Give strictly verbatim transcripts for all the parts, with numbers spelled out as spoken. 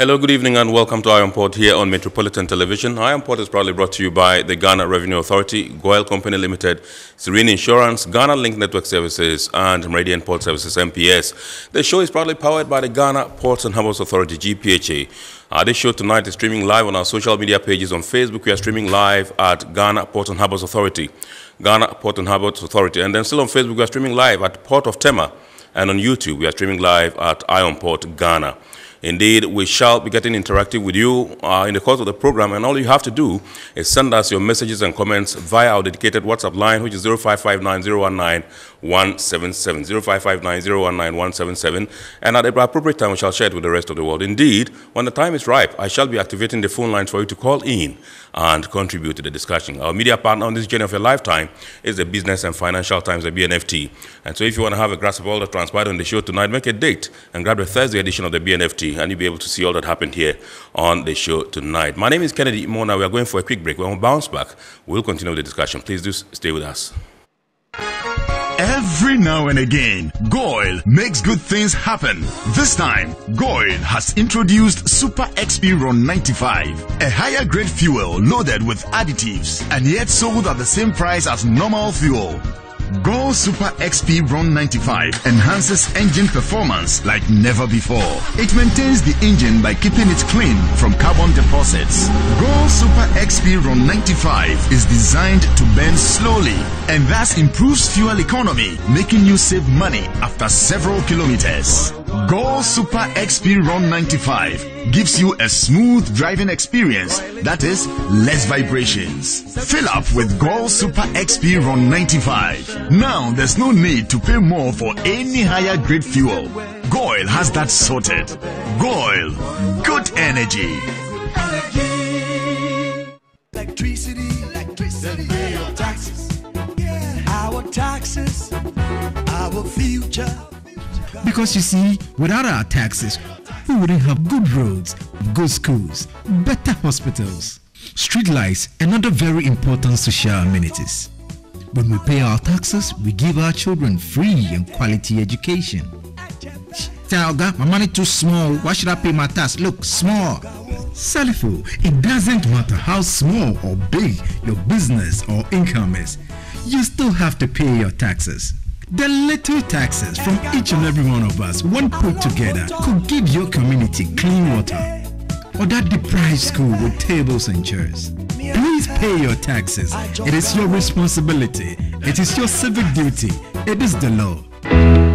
Hello, good evening and welcome to Eye On Port here on Metropolitan Television. Eye On Port is proudly brought to you by the Ghana Revenue Authority, GOIL Company Limited, Serene Insurance, Ghana Link Network Services and Meridian Port Services M P S. The show is proudly powered by the Ghana Ports and Harbors Authority, G P H A. Uh, this show tonight is streaming live on our social media pages. On Facebook, we are streaming live at Ghana Ports and Harbors Authority, Ghana Port and Harbors Authority. And then still on Facebook, we are streaming live at Port of Tema. And on YouTube, we are streaming live at Eye On Port, Ghana. Indeed, we shall be getting interactive with you uh, in the course of the program, and all you have to do is send us your messages and comments via our dedicated WhatsApp line, which is zero five five nine zero one nine one seven seven, zero five five nine zero one nine one seven seven, and at the appropriate time, we shall share it with the rest of the world. Indeed, when the time is ripe, I shall be activating the phone lines for you to call in and contribute to the discussion. Our media partner on this journey of a lifetime is the Business and Financial Times, the B N F T. And so if you want to have a grasp of all that transpired on the show tonight, make a date and grab the Thursday edition of the B N F T. And you'll be able to see all that happened here on the show tonight. My name is Kennedy Mornah. We are going for a quick break. When we bounce back, we'll continue the discussion. Please do stay with us. Every now and again, GOIL makes good things happen. This time, GOIL has introduced Super X P Ron ninety-five, a higher grade fuel loaded with additives and yet sold at the same price as normal fuel. GOIL Super X P Ron ninety-five enhances engine performance like never before. It maintains the engine by keeping it clean from carbon deposits. GOIL Super X P Ron ninety-five is designed to burn slowly and thus improves fuel economy, making you save money after several kilometers. GOIL Super X P Ron ninety-five gives you a smooth driving experience, that is, less vibrations. Fill up with GOIL Super X P Ron ninety-five. Now there's no need to pay more for any higher grade fuel. GOIL has that sorted. GOIL, good energy. Electricity, electricity, the pay of taxes. Yeah. Our taxes, our future. Because you see, without our taxes, we wouldn't have good roads, good schools, better hospitals, street lights, and other very important social amenities. When we pay our taxes, we give our children free and quality education. Tell that my money too small, why should I pay my tax? Look, small. Salifo, it doesn't matter how small or big your business or income is, you still have to pay your taxes. The little taxes from each and every one of us, when put together, could give your community clean water or that deprived school with tables and chairs. Please pay your taxes. It is your responsibility. It is your civic duty. It is the law.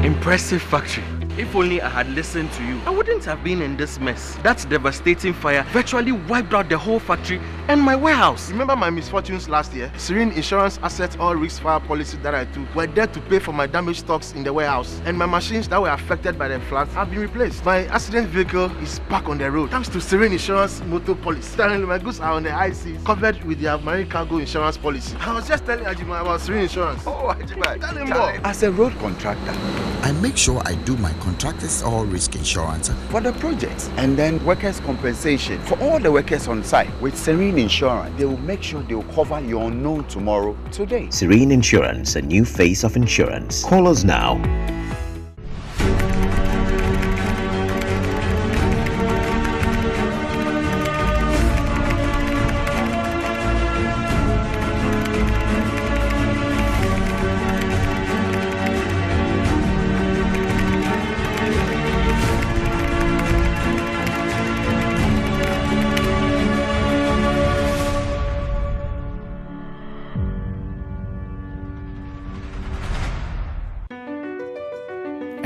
Impressive factory. If only I had listened to you, I wouldn't have been in this mess. That devastating fire virtually wiped out the whole factory and my warehouse. Remember my misfortunes last year? Serene Insurance Asset All Risks Fire Policy that I took were there to pay for my damaged stocks in the warehouse. And my machines that were affected by the floods have been replaced. My accident vehicle is back on the road thanks to Serene Insurance Motor Policy. Currently, my goods are on the I C, covered with their marine cargo insurance policy. I was just telling Ajima about Serene Insurance. Oh, Ajima, tell him more. As a road contractor, I make sure I do my contractors all risk insurance for the projects and then workers' compensation for all the workers on site. With Serene Insurance, they will make sure they will cover your unknown tomorrow today. Serene Insurance, a new face of insurance. Call us now.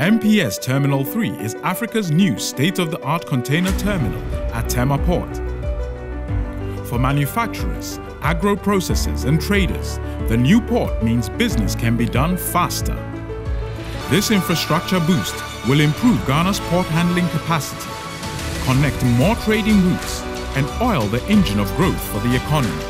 M P S Terminal three is Africa's new state-of-the-art container terminal at Tema Port. For manufacturers, agro-processors and traders, the new port means business can be done faster. This infrastructure boost will improve Ghana's port handling capacity, connect more trading routes and oil the engine of growth for the economy,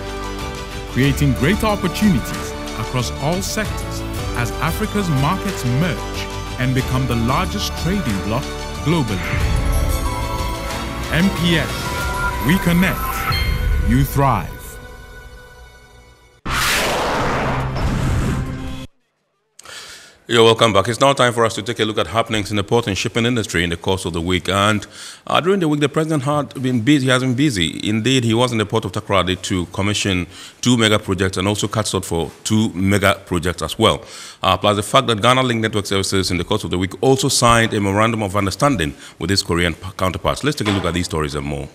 creating greater opportunities across all sectors as Africa's markets merge and become the largest trading bloc globally. M P S, we connect, you thrive. You're welcome back. It's now time for us to take a look at happenings in the port and shipping industry in the course of the week. And uh, during the week, the president had been busy. He has been busy. Indeed, he was in the port of Takoradi to commission two mega projects and also cut sort for two mega projects as well. Uh, plus the fact that Ghana Link Network Services in the course of the week also signed a memorandum of understanding with its Korean counterparts. Let's take a look at these stories and more.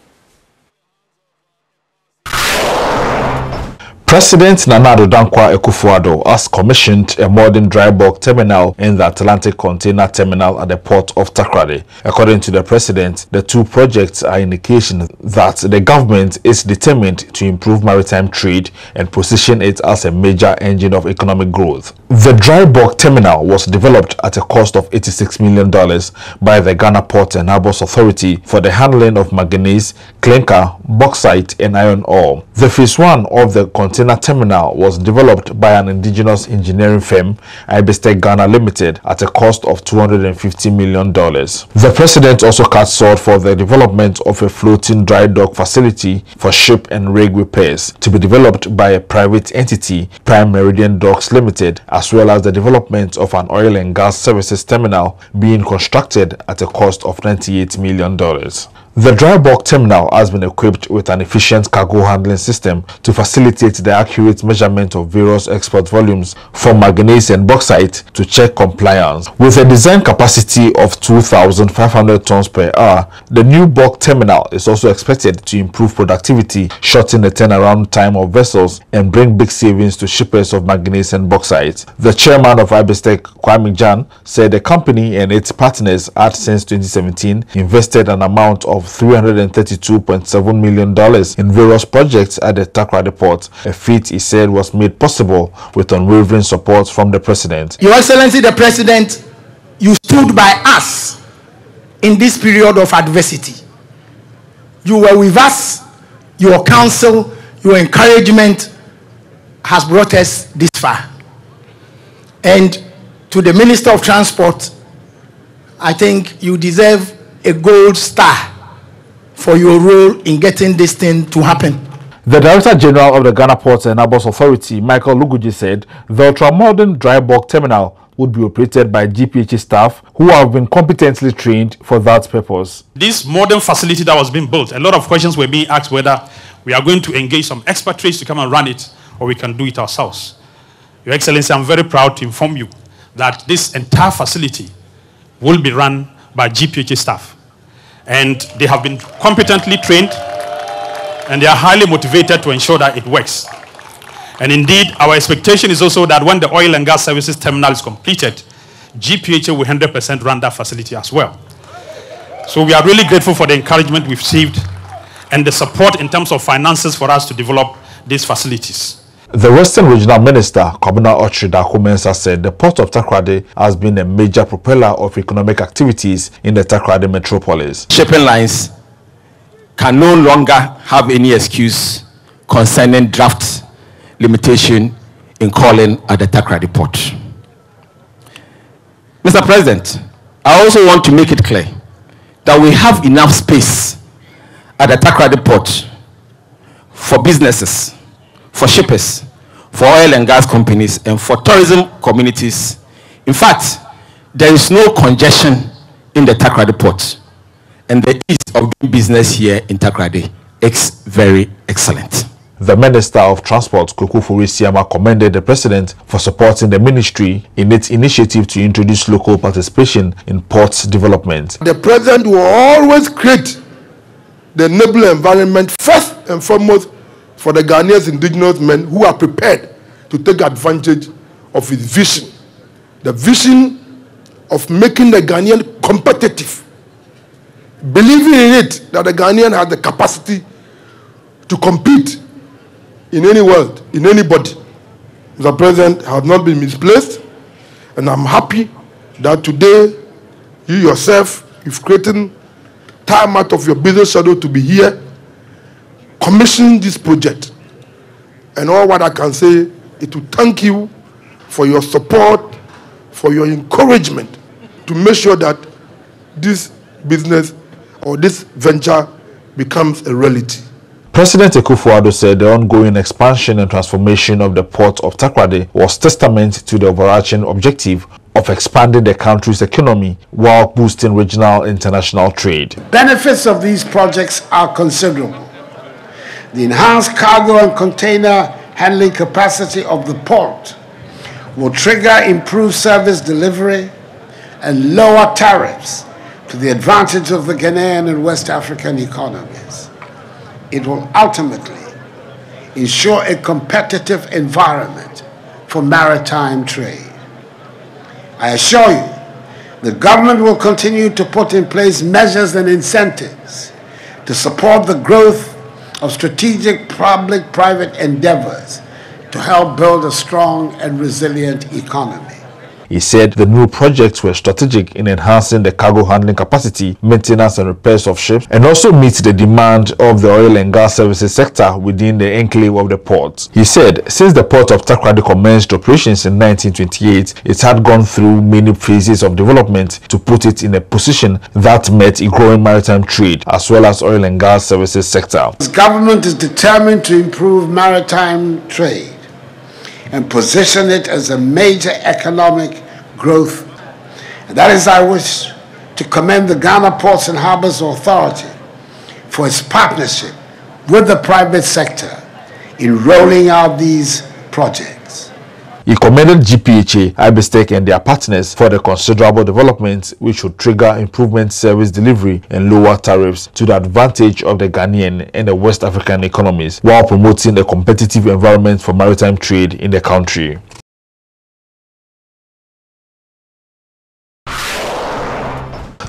President Nana Addo Dankwa Akufo-Addo has commissioned a modern dry bulk terminal in the Atlantic Container Terminal at the port of Takoradi. According to the president, the two projects are indications that the government is determined to improve maritime trade and position it as a major engine of economic growth. The dry bulk terminal was developed at a cost of eighty-six million dollars by the Ghana Ports and Harbors Authority for the handling of manganese, clinker, bauxite, and iron ore. The phase one of the container terminal was developed by an indigenous engineering firm, Ibistek Ghana Limited, at a cost of two hundred fifty million dollars. The president also cut short for the development of a floating dry dock facility for ship and rig repairs to be developed by a private entity, Prime Meridian Docks Limited, as well as the development of an oil and gas services terminal being constructed at a cost of ninety-eight million dollars. The dry bulk terminal has been equipped with an efficient cargo handling system to facilitate the accurate measurement of various export volumes from manganese and bauxite to check compliance. With a design capacity of two thousand five hundred tons per hour, the new bulk terminal is also expected to improve productivity, shorten the turnaround time of vessels, and bring big savings to shippers of manganese and bauxite. The chairman of Ibistek, Kwame Jan, said the company and its partners had since twenty seventeen invested an amount of three hundred thirty-two point seven million dollars in various projects at the Takoradi Port, a feat he said was made possible with unwavering support from the President. Your Excellency the President, you stood by us in this period of adversity. You were with us, your counsel, your encouragement has brought us this far. And to the Minister of Transport, I think you deserve a gold star for your role in getting this thing to happen. The Director General of the Ghana Ports and Harbors Authority, Michael Luguji, said the ultramodern dry bulk terminal would be operated by G P H staff who have been competently trained for that purpose. This modern facility that was being built, a lot of questions were being asked whether we are going to engage some expert trades to come and run it or we can do it ourselves. Your Excellency, I'm very proud to inform you that this entire facility will be run by G P H staff. And they have been competently trained and they are highly motivated to ensure that it works. And indeed, our expectation is also that when the oil and gas services terminal is completed, G P H will one hundred percent run that facility as well. So we are really grateful for the encouragement we've received and the support in terms of finances for us to develop these facilities. The Western Regional Minister, Commissioner Otri Dakumensa, said the port of Takoradi has been a major propeller of economic activities in the Takoradi metropolis. Shipping lines can no longer have any excuse concerning draft limitation in calling at the Takoradi port. Mister President, I also want to make it clear that we have enough space at the Takoradi port for businesses, for shippers, for oil and gas companies, and for tourism communities. In fact, there is no congestion in the Takoradi port, and the ease of doing business here in Takoradi is very excellent. The Minister of Transport, Kokufori Siama, commended the President for supporting the ministry in its initiative to introduce local participation in port development. The President will always create the enabling environment first and foremost for the Ghanaians indigenous men who are prepared to take advantage of his vision. The vision of making the Ghanaian competitive, believing in it that the Ghanaian has the capacity to compete in any world, in anybody. The President has not been misplaced, and I'm happy that today you yourself, you've created time out of your business schedule to be here, commission this project, and all what I can say is to thank you for your support, for your encouragement to make sure that this business or this venture becomes a reality. President Akufo-Addo said the ongoing expansion and transformation of the port of Takoradi was testament to the overarching objective of expanding the country's economy while boosting regional international trade. Benefits of these projects are considerable. The enhanced cargo and container handling capacity of the port will trigger improved service delivery and lower tariffs to the advantage of the Ghanaian and West African economies. It will ultimately ensure a competitive environment for maritime trade. I assure you, the government will continue to put in place measures and incentives to support the growth of strategic public-private endeavors to help build a strong and resilient economy. He said the new projects were strategic in enhancing the cargo handling capacity, maintenance and repairs of ships, and also meet the demand of the oil and gas services sector within the enclave of the port. He said since the port of Takoradi commenced operations in nineteen twenty-eight, it had gone through many phases of development to put it in a position that met a growing maritime trade as well as oil and gas services sector. This government is determined to improve maritime trade and position it as a major economic growth. And that is, I wish to commend the Ghana Ports and Harbors Authority for its partnership with the private sector in rolling out these projects. He commended G P H A, Ibistek and their partners for the considerable developments which would trigger improvement service delivery and lower tariffs to the advantage of the Ghanaian and the West African economies while promoting a competitive environment for maritime trade in the country.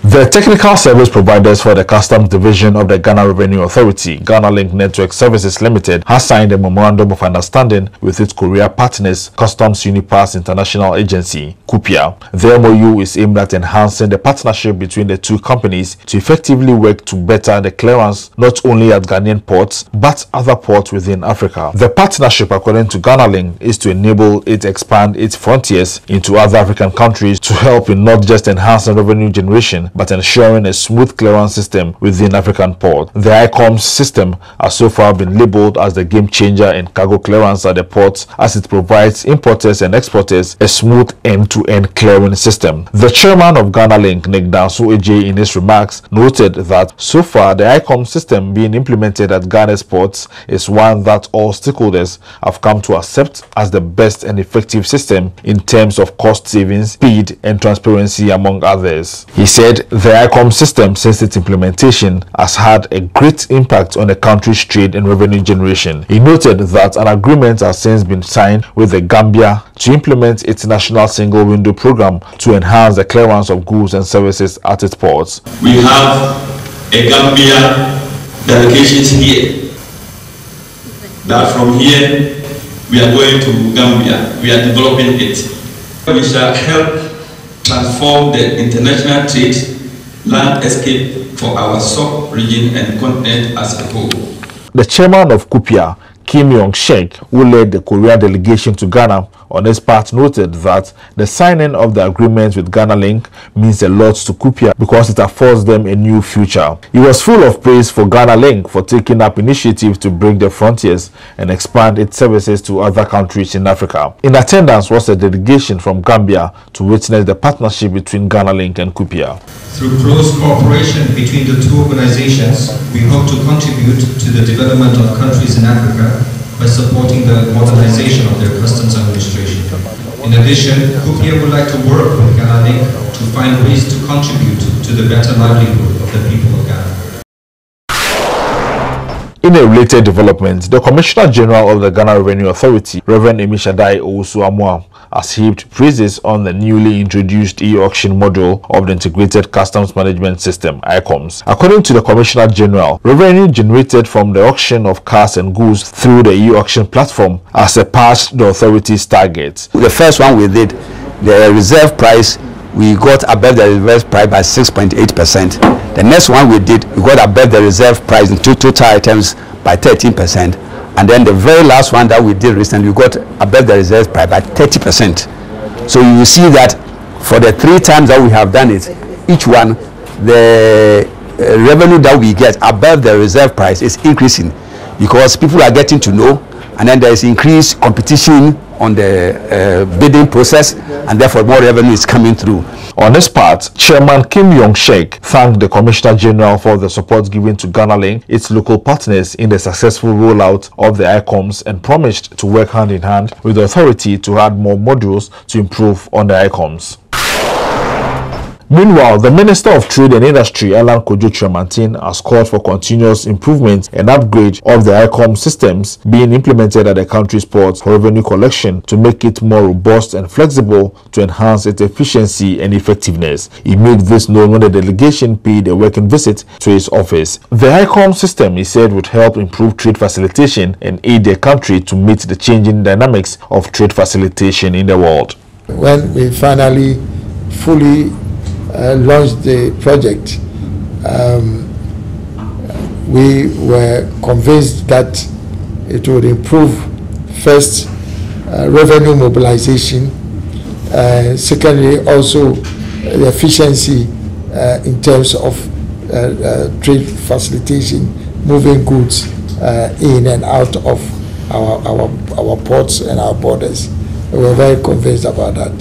The technical service providers for the Customs Division of the Ghana Revenue Authority, Ghana Link Network Services Limited, has signed a memorandum of understanding with its Korea partners, Customs Unipass International Agency, Kupia. The M O U is aimed at enhancing the partnership between the two companies to effectively work to better the clearance not only at Ghanaian ports but other ports within Africa. The partnership, according to Ghana Link, is to enable it to expand its frontiers into other African countries to help in not just enhancing revenue generation but ensuring a smooth clearance system within African ports. The I COMS system has so far been labeled as the game changer in cargo clearance at the ports, as it provides importers and exporters a smooth end-to-end clearance system. The chairman of Ghana Link, Nick Danso Ejay, in his remarks noted that so far the I COMS system being implemented at Ghana's ports is one that all stakeholders have come to accept as the best and effective system in terms of cost savings, speed and transparency, among others. He said the I COMS system, since its implementation, has had a great impact on the country's trade and revenue generation. He noted that an agreement has since been signed with the Gambia to implement its national single window program to enhance the clearance of goods and services at its ports. We have a Gambia delegations here. That from here, we are going to Gambia. We are developing it. We shall help transform the international trade landscape for our sub-region and continent as a whole. The chairman of Kupia, Kim Yong Shik, who led the Korea delegation to Ghana, on his part noted that the signing of the agreement with Ghana Link means a lot to Kupia because it affords them a new future. He was full of praise for Ghana Link for taking up initiative to break the frontiers and expand its services to other countries in Africa. In attendance was a delegation from Gambia to witness the partnership between Ghana Link and Kupia. Through close cooperation between the two organizations, we hope to contribute to the development of countries in Africa by supporting the modernization of their customs administration. In addition, Kupia would like to work with Ghana Link to find ways to contribute to the better livelihood of the people of Ghana. In a related development, the Commissioner General of the Ghana Revenue Authority, Reverend Emi Shaddai Owusu-Amua, has heaped praises on the newly introduced e-auction model of the Integrated Customs Management System, I COMS. According to the Commissioner General, revenue generated from the auction of cars and goods through the e-auction platform has surpassed the authority's target. The first one we did, the reserve price, we got above the reserve price by six point eight percent. The next one we did, we got above the reserve price in two total items by thirteen percent. And then the very last one that we did recently, we got above the reserve price by thirty percent. So you will see that for the three times that we have done it, each one, the uh, revenue that we get above the reserve price is increasing because people are getting to know and then there is increased competition on the uh, bidding process, and therefore more revenue is coming through. On his part, Chairman Kim Yong Shik thanked the Commissioner General for the support given to Ghana Link, its local partners, in the successful rollout of the I COMS, and promised to work hand in hand with the authority to add more modules to improve on the I COMS. Meanwhile, the Minister of Trade and Industry, Alan Kojo Tremantin, has called for continuous improvement and upgrade of the I COMS systems being implemented at the country's ports for revenue collection to make it more robust and flexible to enhance its efficiency and effectiveness. He made this known when the delegation paid a working visit to his office. The I COMS system, he said, would help improve trade facilitation and aid the country to meet the changing dynamics of trade facilitation in the world. When we finally fully Uh, launched the project, um, we were convinced that it would improve, first, uh, revenue mobilization, uh, secondly, also the efficiency uh, in terms of uh, uh, trade facilitation, moving goods uh, in and out of our, our, our ports and our borders. We were very convinced about that.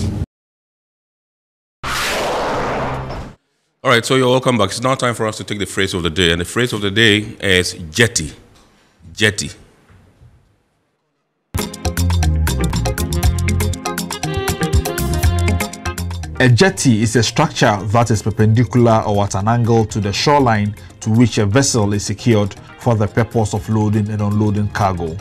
All right, so you're welcome back. It's now time for us to take the phrase of the day. And the phrase of the day is jetty. Jetty. A jetty is a structure that is perpendicular or at an angle to the shoreline to which a vessel is secured for the purpose of loading and unloading cargo.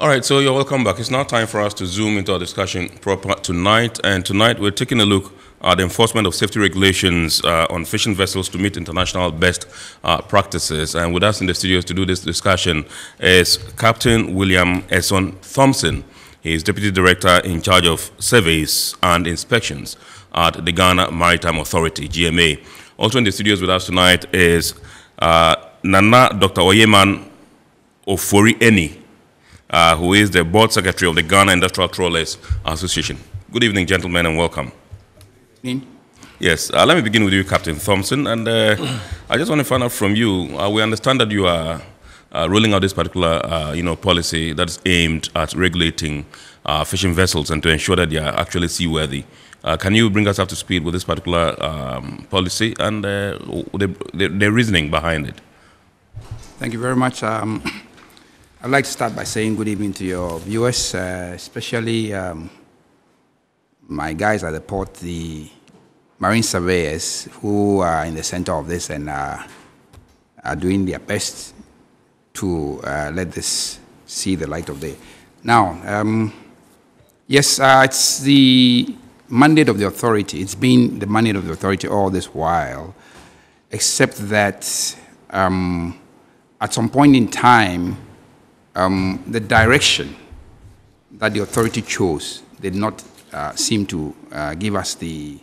All right, so you're welcome back. It's now time for us to zoom into our discussion proper tonight. And tonight we're taking a look at the enforcement of safety regulations uh, on fishing vessels to meet international best uh, practices. And with us in the studios to do this discussion is Captain William Eson Thompson. He is Deputy Director in charge of surveys and inspections at the Ghana Maritime Authority, G M A. Also in the studios with us tonight is uh, Nana Doctor Oyeaman Ofori Eni, Uh, who is the board secretary of the Ghana Industrial Trawlers Association. Good evening, gentlemen, and welcome. Evening. Yes, uh, let me begin with you, Captain Thompson. And uh, I just want to find out from you, uh, we understand that you are uh, rolling out this particular uh, you know, policy that is aimed at regulating uh, fishing vessels and to ensure that they are actually seaworthy. Uh, can you bring us up to speed with this particular um, policy and uh, the, the, the reasoning behind it? Thank you very much. Um, I'd like to start by saying good evening to your viewers, uh, especially um, my guys at the port, the marine surveyors who are in the center of this and uh, are doing their best to uh, let this see the light of day. Now, um, yes, uh, it's the mandate of the authority. It's been the mandate of the authority all this while, except that um, at some point in time, Um, the direction that the authority chose did not uh, seem to uh, give us the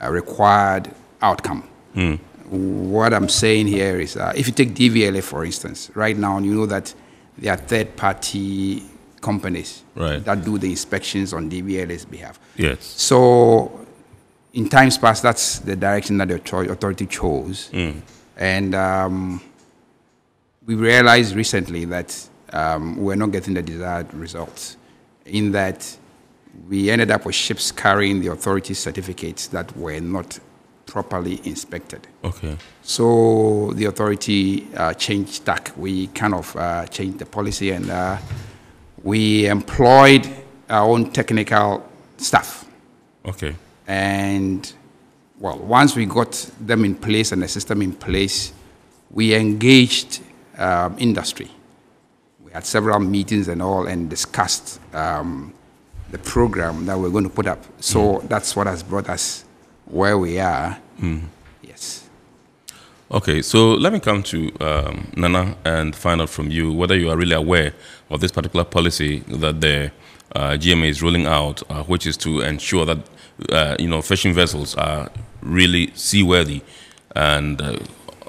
uh, required outcome. Mm. What I'm saying here is, uh, if you take D V L A, for instance, right now, you know that there are third-party companies right. that do the inspections on D V L A's behalf. Yes. So in times past, that's the direction that the authority chose. Mm. And um, we realized recently that Um, we're not getting the desired results, in that we ended up with ships carrying the authority certificates that were not properly inspected. Okay. So the authority uh, changed tack. We kind of uh, changed the policy, and uh, we employed our own technical staff. Okay. And, well, once we got them in place and the system in place, we engaged um, industry. At several meetings and all, and discussed um, the program that we're going to put up. So mm. that's what has brought us where we are. Mm. Yes. Okay, so let me come to um, Nana and find out from you whether you are really aware of this particular policy that the uh, G M A is rolling out, uh, which is to ensure that uh, you know fishing vessels are really seaworthy and uh,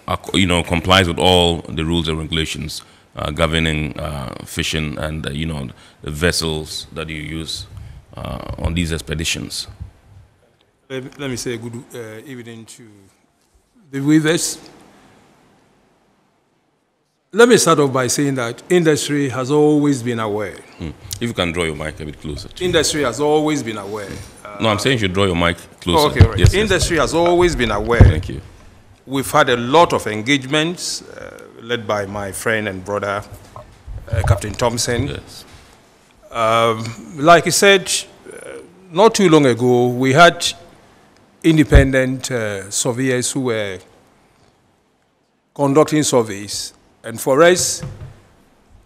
are, you know complies with all the rules and regulations Uh, governing uh, fishing and, uh, you know, the vessels that you use uh, on these expeditions. Let me say a good uh, evening to the weavers. Let me start off by saying that industry has always been aware. Mm. If you can draw your mic a bit closer. To industry me. has always been aware. Mm. Uh, no, I'm saying you should draw your mic closer. Okay, right. Yes, industry yes, has always been aware. Thank you. We've had a lot of engagements uh, led by my friend and brother, uh, Captain Thompson. Yes. Um, like he said, uh, not too long ago, we had independent uh, surveyors who were conducting surveys. And for us,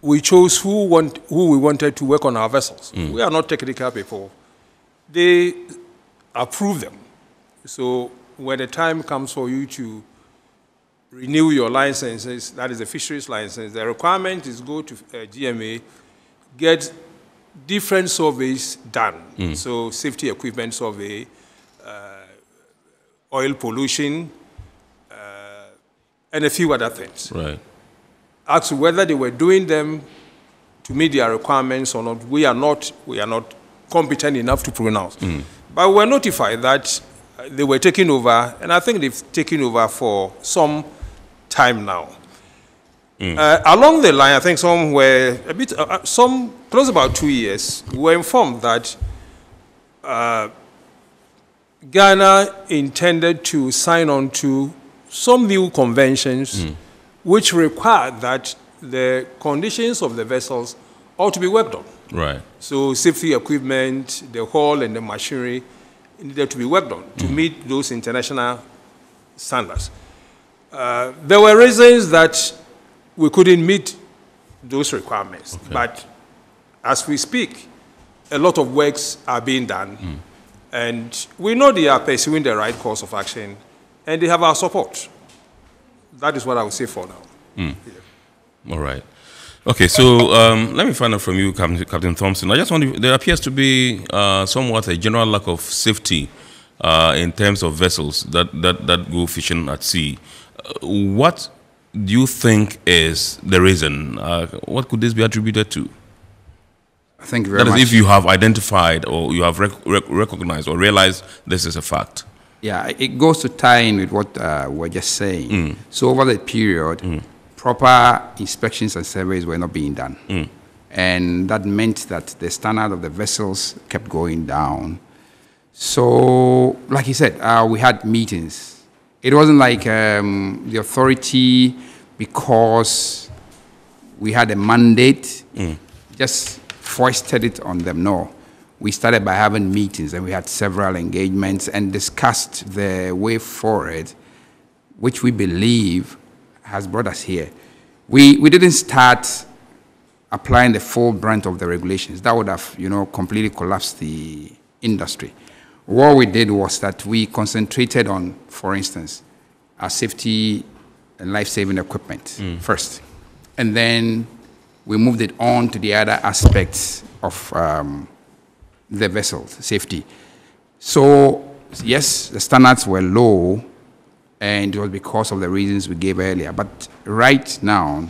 we chose who, want, who we wanted to work on our vessels. Mm. We are not technical people. They approve them. So when the time comes for you to renew your licenses, that is the fisheries license, the requirement is go to uh, G M A, get different surveys done. Mm. So safety equipment survey, uh, oil pollution, uh, and a few other things. Right. Asked whether they were doing them to meet their requirements or not. We are not, we are not competent enough to pronounce. Mm. But we were notified that they were taking over, and I think they've taken over for some time now. Mm. Uh, along the line, I think some were a bit, uh, some close about two years, we were informed that uh, Ghana intended to sign on to some new conventions. Mm. Which required that the conditions of the vessels ought to be worked on. Right. So safety equipment, the hull and the machinery needed to be worked on to mm. meet those international standards. Uh, there were reasons that we couldn't meet those requirements. Okay. But as we speak, a lot of works are being done. Mm. And we know they are pursuing the right course of action, and they have our support. That is what I would say for now. Mm. Yeah. All right. Okay, so um, let me find out from you, Captain Thompson. I just want to, there appears to be uh, somewhat a general lack of safety uh, in terms of vessels that, that, that go fishing at sea. Uh, what do you think is the reason? Uh, what could this be attributed to? Thank you very much. That is, if you have identified or you have rec rec recognized or realized this is a fact. Yeah, it goes to tie in with what uh, we're just saying. Mm. So over the period, mm. proper inspections and surveys were not being done. Mm. And that meant that the standard of the vessels kept going down. So, like you said, uh, we had meetings. It wasn't like um, the authority, because we had a mandate, mm. just foisted it on them, no. We started by having meetings, and we had several engagements and discussed the way forward, which we believe has brought us here. We, we didn't start applying the full brunt of the regulations. That would have, you know, completely collapsed the industry. What we did was that we concentrated on, for instance, our safety and life-saving equipment mm. first. And then we moved it on to the other aspects of um, the vessel safety. So yes, the standards were low, and it was because of the reasons we gave earlier. But right now,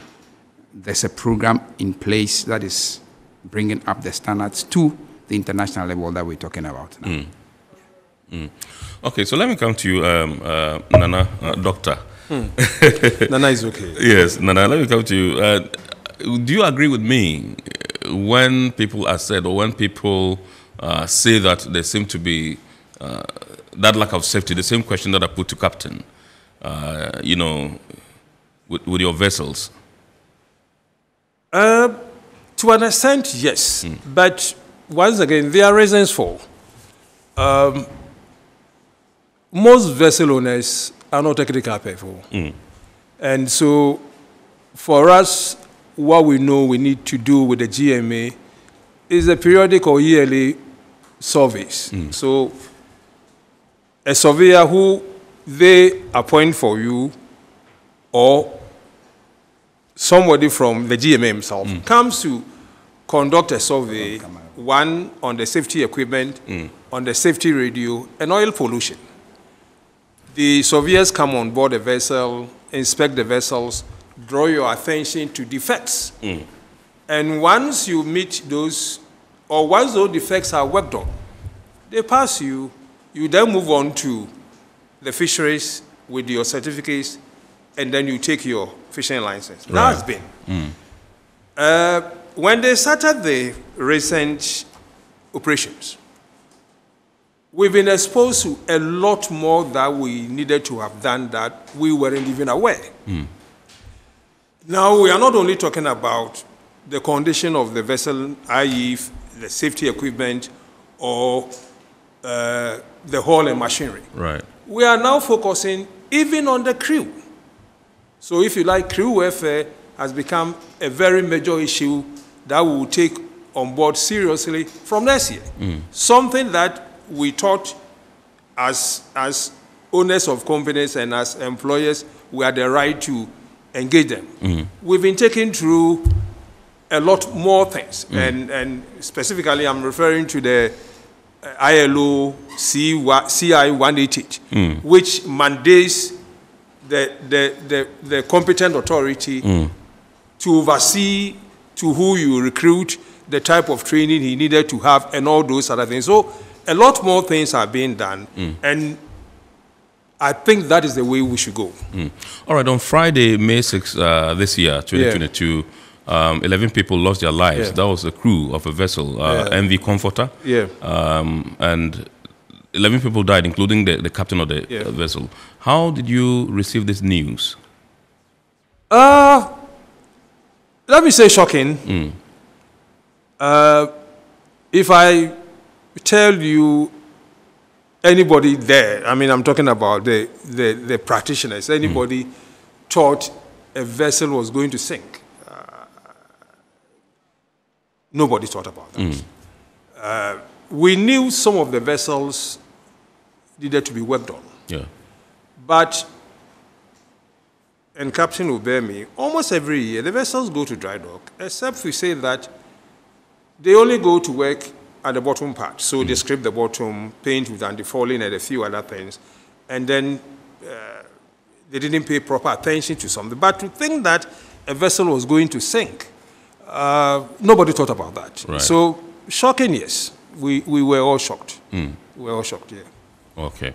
there's a program in place that is bringing up the standards to the international level that we're talking about now. Mm. Mm. Okay, so let me come to you, um, uh, Nana, uh, Doctor. Mm. Nana is okay. Yes, Nana, let me come to you. Uh, do you agree with me when people are said, or when people Uh, say that there seem to be uh, that lack of safety, the same question that I put to Captain, uh, you know, with, with your vessels? Uh, to an extent, yes. Mm. But once again, there are reasons for. Um, most vessel owners are not technical people. Mm. And so for us, what we know we need to do with the G M A is a periodic or yearly surveys. Mm. So a surveyor who they appoint for you, or somebody from the G M A himself, mm. comes to conduct a survey, one on the safety equipment, mm. on the safety radio, and oil pollution. The surveyors come on board the vessel, inspect the vessels, draw your attention to defects. Mm. And once you meet those, or once those defects are worked on, they pass you You then move on to the fisheries with your certificates, and then you take your fishing license. Right. That's been. Mm. Uh, when they started the recent operations, we've been exposed to a lot more that we needed to have done that we weren't even aware. Mm. Now, we are not only talking about the condition of the vessel, that is the safety equipment or uh, the hull and machinery. Right. We are now focusing even on the crew. So if you like, crew welfare has become a very major issue that we will take on board seriously from next year. Mm. Something that we thought as, as owners of companies and as employers, we had the right to engage them. Mm. We've been taken through a lot more things. Mm. And, and specifically, I'm referring to the I L O C I one eighty-eight, mm. which mandates the, the, the, the competent authority mm. to oversee to who you recruit, the type of training he needed to have, and all those other things. So a lot more things are being done. Mm. And I think that is the way we should go. Mm. All right, on Friday, May sixth uh, this year, twenty twenty-two, yeah. Um, eleven people lost their lives. Yeah. That was the crew of a vessel, uh, yeah. M V Comforter. Yeah. Um, and eleven people died, including the, the captain of the yeah. uh, vessel. How did you receive this news? Uh, let me say shocking. Mm. Uh, if I tell you anybody there, I mean, I'm talking about the, the, the practitioners, anybody mm. thought a vessel was going to sink. Nobody thought about that. Mm. Uh, we knew some of the vessels needed to be worked on. Yeah. But, and Captain will bear me, almost every year the vessels go to dry dock, except we say that they only go to work at the bottom part. So mm. they scrape the bottom, paint with anti-fouling and a few other things. And then uh, they didn't pay proper attention to something. But to think that a vessel was going to sink, Uh, nobody thought about that. Right. So, shocking, yes. We, we were all shocked. Mm. We were all shocked, yeah. Okay.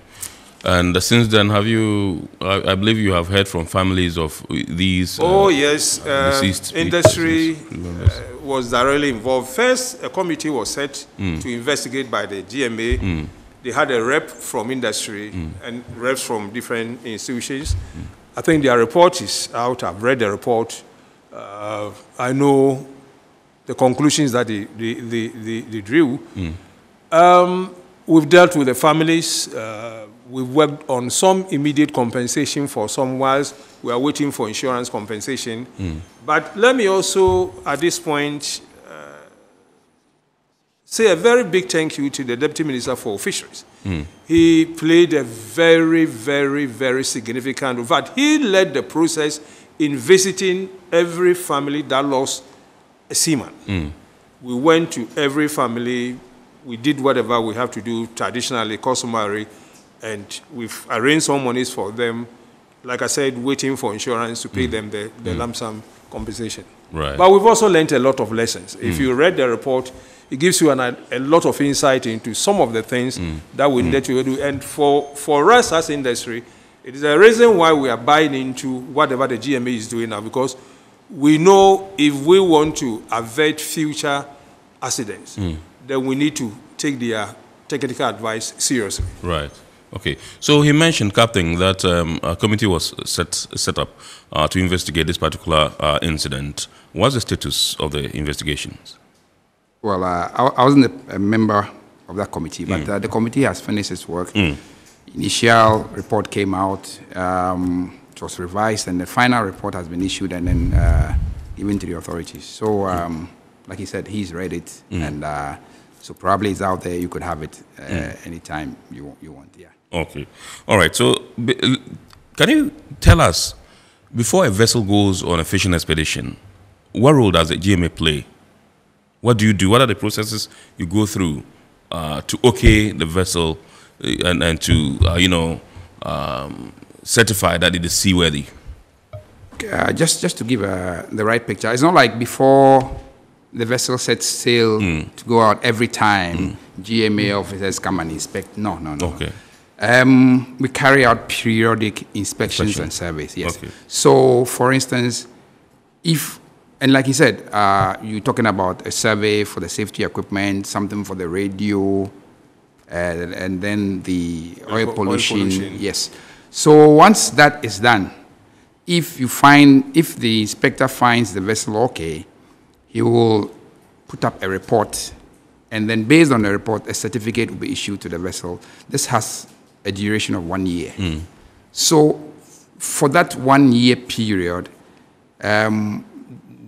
And uh, since then, have you, I, I believe you have heard from families of these uh, Oh, yes. Uh, deceased industry uh, was directly involved. First, a committee was set mm. to investigate by the G M A. Mm. They had a rep from industry mm. and reps from different institutions. Mm. I think their report is out. I've read the report. Uh, I know the conclusions that they, they, they, they, they drew. Mm. Um, we've dealt with the families. Uh, we've worked on some immediate compensation for some whiles. We are waiting for insurance compensation. Mm. But let me also, at this point, uh, say a very big thank you to the Deputy Minister for Fisheries. Mm. He played a very, very, very significant role. In fact, he led the process in visiting every family that lost a seaman. Mm. We went to every family, we did whatever we have to do traditionally, customary, and we've arranged some monies for them, like I said, waiting for insurance to pay mm. them the, the mm. lump sum compensation. Right. But we've also learned a lot of lessons. Mm. If you read the report, it gives you an, a lot of insight into some of the things mm. that we mm. need to do. And for, for us as industry, it is a reason why we are buying into whatever the G M A is doing now, because we know if we want to avert future accidents, mm. then we need to take their technical advice seriously. Right. Okay. So he mentioned, Captain, that um, a committee was set, set up uh, to investigate this particular uh, incident. What's the status of the investigations? Well, uh, I, I wasn't a member of that committee, but mm. uh, the committee has finished its work. Mm. Initial report came out, um, it was revised, and the final report has been issued and then uh, given to the authorities. So, um, mm. like he said, he's read it, mm. and uh, so probably it's out there. You could have it uh, mm. anytime you, you want, yeah. Okay. All right. So, can you tell us, before a vessel goes on a fishing expedition, what role does the G M A play? What do you do? What are the processes you go through uh, to okay the vessel And, and to, uh, you know, um, certify that it is seaworthy? Uh, just, just to give uh, the right picture, it's not like before the vessel sets sail mm. to go out every time mm. G M A officers come and inspect. No, no, no. Okay. Um, we carry out periodic inspections Inspection. and surveys, yes. Okay. So, for instance, if, and like you said, uh, you're talking about a survey for the safety equipment, something for the radio, uh, and then the oil, oil, pollution, oil pollution, yes. So once that is done, if you find, if the inspector finds the vessel okay, he will put up a report, and then based on the report, a certificate will be issued to the vessel. This has a duration of one year. Mm. So for that one year period, um,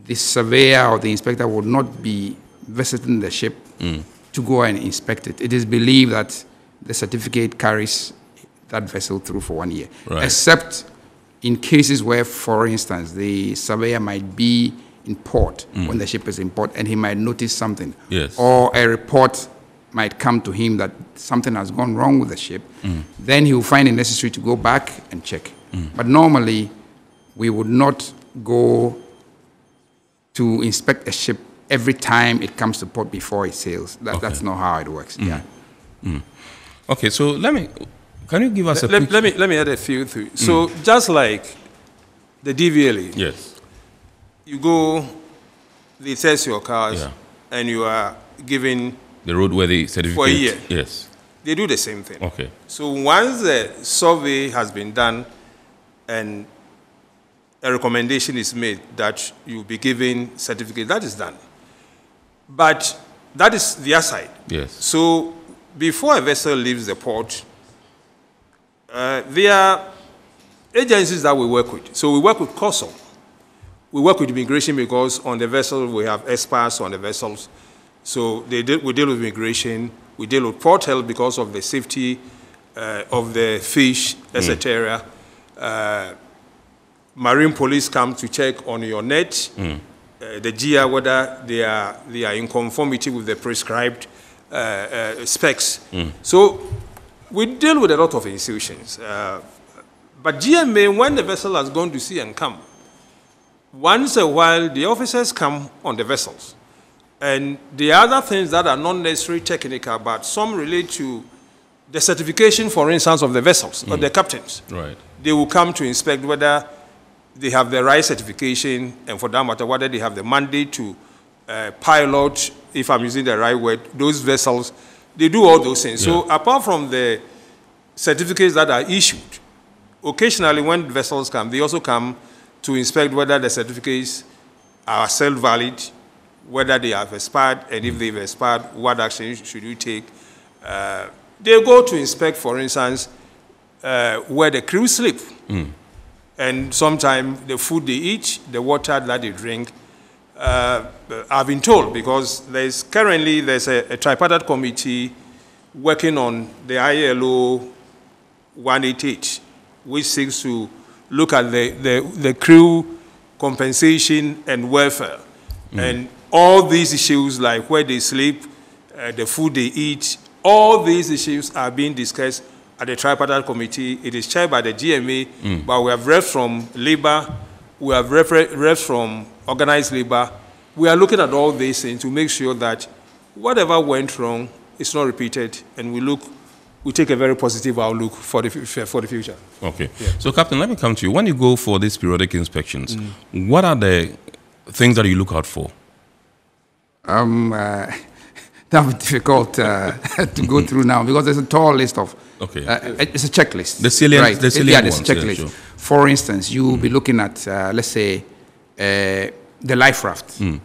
the surveyor or the inspector will not be visiting the ship mm. to go and inspect it. It is believed that the certificate carries that vessel through for one year, right. except in cases where, for instance, the surveyor might be in port mm. when the ship is in port and he might notice something. Yes. Or a report might come to him that something has gone wrong with the ship. Mm. Then he will find it necessary to go back and check. Mm. But normally, we would not go to inspect a ship every time it comes to port before it sails. That, okay. That's not how it works. Mm. Yeah. Mm. Okay, so let me, can you give us let, a let, let me Let me add a few things. Mm. So just like the D V L A, yes. you go, they test your cars, yeah. and you are given the roadworthy certificate for a year. Yes. They do the same thing. Okay. So once the survey has been done and a recommendation is made that you'll be given certificate, that is done. But that is their side. Yes. So before a vessel leaves the port, uh, there are agencies that we work with. So we work with COSOM. We work with immigration because on the vessel we have experts on the vessels. So they de we deal with immigration, we deal with port health because of the safety uh, of the fish, et cetera. Mm. Uh, marine police come to check on your net, mm. uh, the G R whether they are, they are in conformity with the prescribed uh, uh, specs. Mm. So we deal with a lot of institutions. Uh, but G M A, when the vessel has gone to sea and come, once a while the officers come on the vessels. And the other things that are not necessarily technical, but some relate to the certification, for instance, of the vessels, mm. or the captains. Right. They will come to inspect whether they have the right certification, and for that matter, whether they have the mandate to uh, pilot, if I'm using the right word, those vessels. They do all those things. Yeah. So apart from the certificates that are issued, occasionally when vessels come, they also come to inspect whether the certificates are still valid, whether they have expired, and if they've expired, what action should you take? Uh, they go to inspect, for instance, uh, where the crew sleep. Mm. And sometimes the food they eat, the water that they drink, uh, I've been told, because there's currently there's a, a tripartite committee working on the I L O one eighty-eight, which seeks to look at the, the, the crew compensation and welfare. Mm. And all these issues, like where they sleep, uh, the food they eat, all these issues are being discussed at the tripartite committee. It is chaired by the G M A, mm. but we have reps from labor, we have reps from organized labor. We are looking at all these things to make sure that whatever went wrong is not repeated, and we look, we take a very positive outlook for the, for the future. Okay. Yeah. So, Captain, let me come to you. When you go for these periodic inspections, mm. what are the things that you look out for? Um, uh, that would be difficult uh, to go through now because there's a tall list of. Okay. Uh, it's a checklist. The salient, right. the salient yeah, ones, a checklist. Yeah, sure. For instance, you will mm. be looking at, uh, let's say, uh, the life raft. Mm.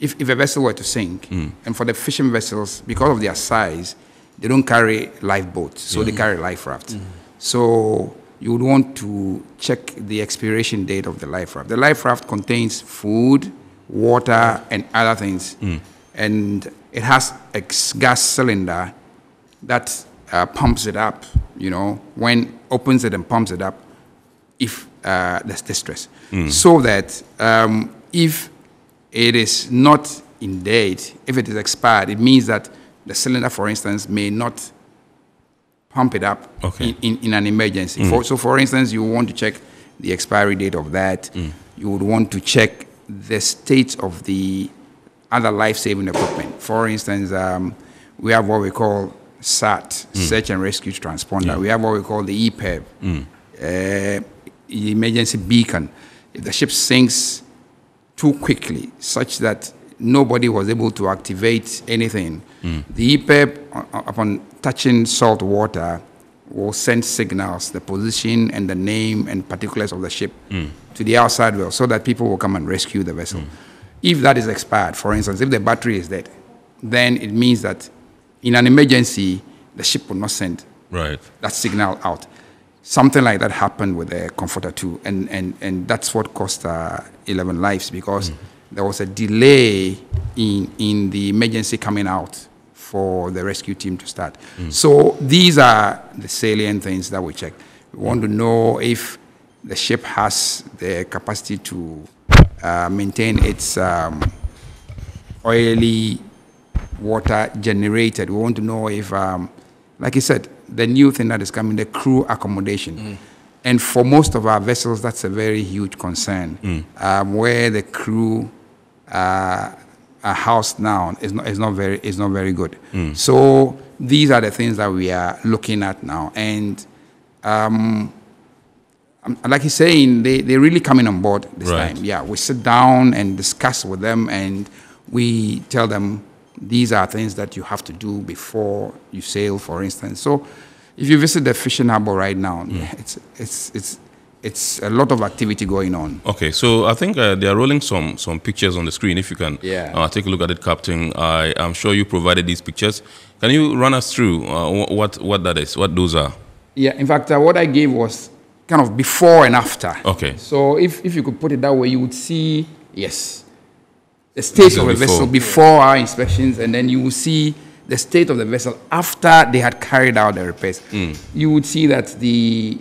If, if a vessel were to sink, mm. and for the fishing vessels, because of their size, they don't carry lifeboats, so yeah. they carry life raft. Mm. So you would want to check the expiration date of the life raft. The life raft contains food, water, and other things. Mm. And it has a gas cylinder that uh, pumps it up, you know, when opens it and pumps it up if uh, there's distress. Mm. So that um, if it is not in date, if it is expired, it means that the cylinder, for instance, may not pump it up okay. in, in, in an emergency. Mm. For, so, for instance, you want to check the expiry date of that. Mm. You would want to check the state of the other life-saving equipment. For instance, um, we have what we call SAT, mm. Search and Rescue Transponder. Yeah. We have what we call the E P E B, mm. uh, emergency beacon. If the ship sinks too quickly, such that nobody was able to activate anything, mm. the E P E B, upon touching salt water, will send signals, the position and the name and particulars of the ship mm. to the outside world, so that people will come and rescue the vessel. Mm. If that is expired, for instance, if the battery is dead, then it means that in an emergency, the ship will not send right. that signal out. Something like that happened with the Comforter two, and, and, and that's what cost uh, eleven lives, because mm. there was a delay in, in the emergency coming out for the rescue team to start. Mm. So these are the salient things that we check. We want to know if the ship has the capacity to uh, maintain its um, oily water generated. We want to know if, um, like I said, the new thing that is coming, the crew accommodation. Mm. And for most of our vessels, that's a very huge concern. Mm. Um, where the crew uh, are housed now is not, is not very, is not very good. Mm. So these are the things that we are looking at now. And um, like he's saying, they, they're really coming on board this right. time. Yeah, we sit down and discuss with them, and we tell them, these are things that you have to do before you sail, for instance. So if you visit the fishing harbor right now, mm. it's, it's, it's, it's a lot of activity going on. Okay, so I think uh, they are rolling some, some pictures on the screen. If you can yeah. uh, take a look at it, Captain. I, I'm sure you provided these pictures. Can you run us through uh, what, what that is, what those are? Yeah, in fact, uh, what I gave was kind of before and after. Okay. So if, if you could put it that way, you would see, yes, the state of the vessel before our inspections, and then you will see the state of the vessel after they had carried out the repairs. Mm. You would see that the,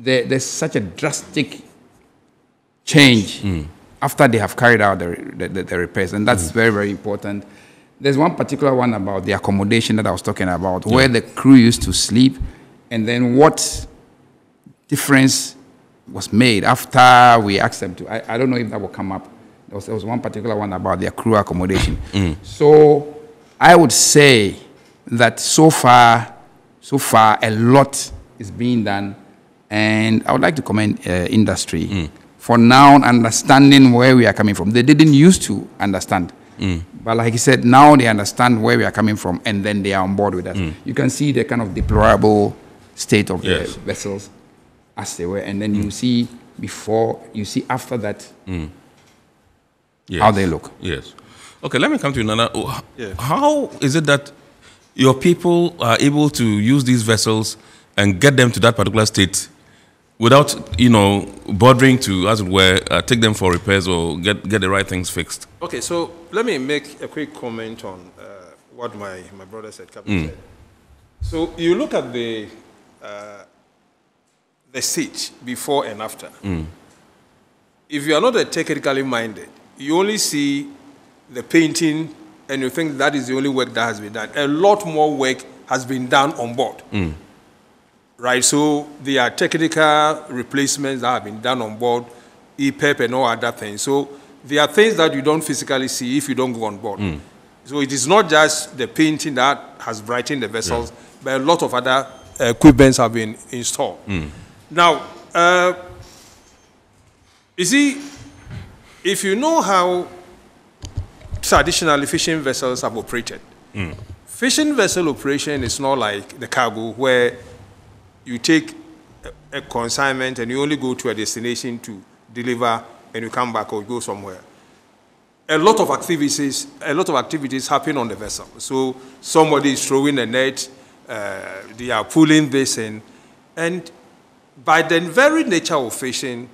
the there's such a drastic change mm. after they have carried out the, the, the, the repairs, and that's mm. very, very important. There's one particular one about the accommodation that I was talking about, yeah. where the crew used to sleep, and then what difference was made after we asked them to. I, I don't know if that will come up. There was, there was one particular one about their crew accommodation. Mm. So I would say that so far, so far, a lot is being done. And I would like to commend uh, industry mm. for now understanding where we are coming from. They didn't used to understand. Mm. But like I said, now they understand where we are coming from, and then they are on board with us. Mm. You can see the kind of deplorable state of yes. the vessels as they were. And then mm. you see before, you see after that, mm. yes. how they look. Yes. Okay, let me come to you, Nana. Yeah. How is it that your people are able to use these vessels and get them to that particular state without, you know, bothering to, as it were, uh, take them for repairs or get, get the right things fixed? Okay, so let me make a quick comment on uh, what my, my brother said, Captain mm. said. So you look at the, uh, the stage before and after. Mm. If you are not a technically minded, you only see the painting and you think that is the only work that has been done. A lot more work has been done on board. Mm. Right? So there are technical replacements that have been done on board, E P E B and all other things. So there are things that you don't physically see if you don't go on board. Mm. So it is not just the painting that has brightened the vessels, yeah. but a lot of other equipments have been installed. Mm. Now, uh, you see, if you know how traditionally fishing vessels have operated, mm. fishing vessel operation is not like the cargo where you take a consignment and you only go to a destination to deliver and you come back or go somewhere. A lot of activities, a lot of activities happen on the vessel. So somebody is throwing a net, uh, they are pulling this in, and by the very nature of fishing,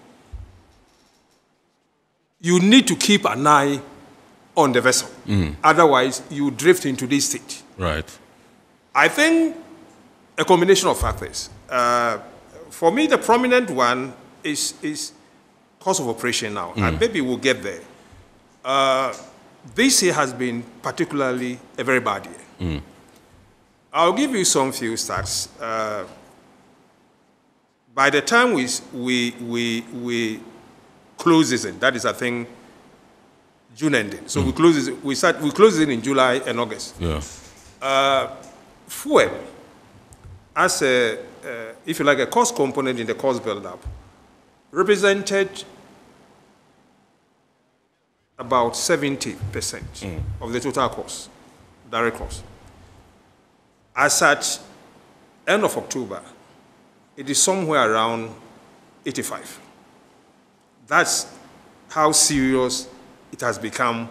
you need to keep an eye on the vessel. Mm. Otherwise, you drift into this state. Right. I think a combination of factors. Uh, for me, the prominent one is, is cost of operation now. Mm. And maybe we'll get there. Uh, this year has been particularly a very bad year. Mm. I'll give you some few stats. Uh, by the time we, we, we, we closes in, that is, I think, June ending. So mm. we close it, we start we close it in July and August. Yeah. Uh, fuel as a uh, if you like a cost component in the cost build-up represented about seventy percent mm. of the total cost, direct cost. As at end of October, it is somewhere around eighty-five. That's how serious it has become.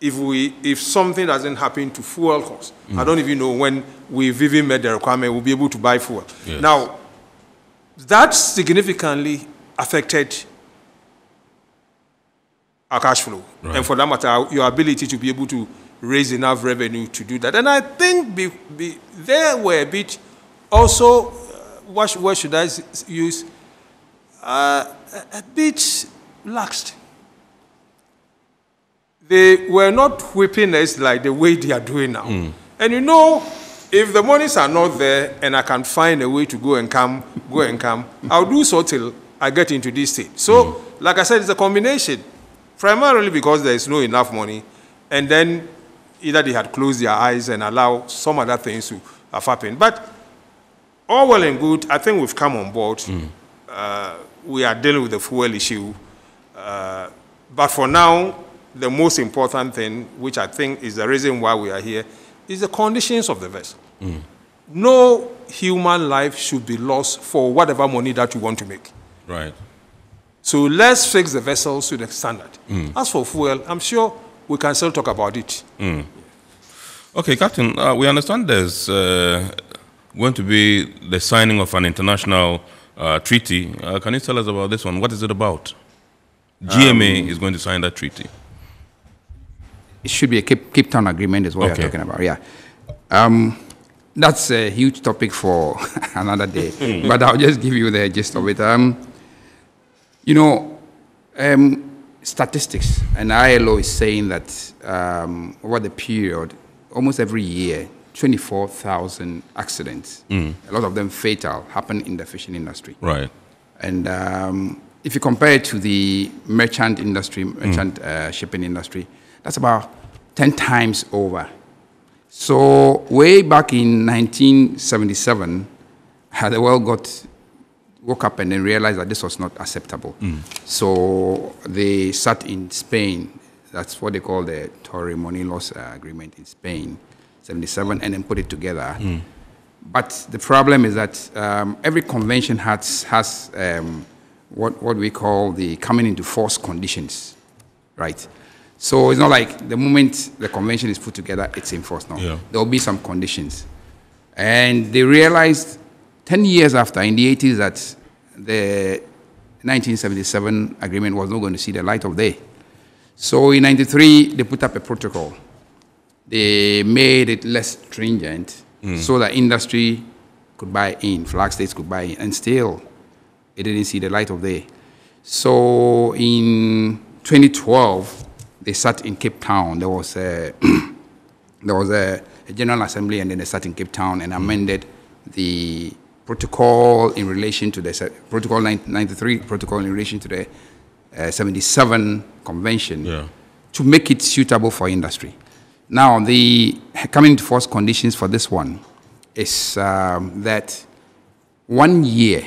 If we, if something doesn't happen to fuel costs, mm. I don't even know when we've even met the requirement, we'll be able to buy fuel. Yes. Now, that significantly affected our cash flow. Right. And for that matter, your ability to be able to raise enough revenue to do that. And I think be, be, there were a bit also, uh, what, what should I use, uh, a bit laxed. They were not whipping us like the way they are doing now. Mm. And you know, if the monies are not there and I can find a way to go and come, go and come, I'll do so till I get into this state. So, mm. like I said, it's a combination, primarily because there is no enough money, and then either they had closed their eyes and allow some other things to have happened. But all well and good, I think we've come on board. Mm. Uh, we are dealing with the fuel issue. Uh, but for now, the most important thing, which I think is the reason why we are here, is the conditions of the vessel. Mm. No human life should be lost for whatever money that you want to make. Right. So let's fix the vessels to the standard. Mm. As for fuel, I'm sure we can still talk about it. Mm. Okay, Captain, uh, we understand there's uh, going to be the signing of an international uh, treaty. Uh, can you tell us about this one? What is it about? G M A um, is going to sign that treaty. It should be a Cape, Cape Town Agreement is what okay. we're talking about, yeah. Um, that's a huge topic for another day, but I'll just give you the gist of it. Um, you know, um, statistics, and I L O is saying that um, over the period, almost every year, twenty-four thousand accidents, mm. a lot of them fatal, happen in the fishing industry. Right. And um, if you compare it to the merchant industry, merchant mm. uh, shipping industry, that's about ten times over. So way back in nineteen seventy-seven, the world got, woke up and then realized that this was not acceptable. Mm. So they sat in Spain. That's what they call the Torremolinos Agreement in Spain, seventy-seven, and then put it together. Mm. But the problem is that um, every convention has, has um, what, what we call the coming into force conditions, right? So it's not like the moment the convention is put together, it's enforced now. Yeah. There will be some conditions. And they realized ten years after, in the eighties, that the nineteen seventy-seven agreement was not going to see the light of day. So in ninety-three, they put up a protocol. They made it less stringent mm. so that industry could buy in, flag states could buy in, and still it didn't see the light of day. So in twenty twelve, they sat in Cape Town. There was a there was a, a General Assembly, and then they sat in Cape Town and amended the protocol in relation to the uh, protocol ninety-three protocol in relation to the uh, seventy-seven convention yeah. to make it suitable for industry. Now the coming into force conditions for this one is um, that one year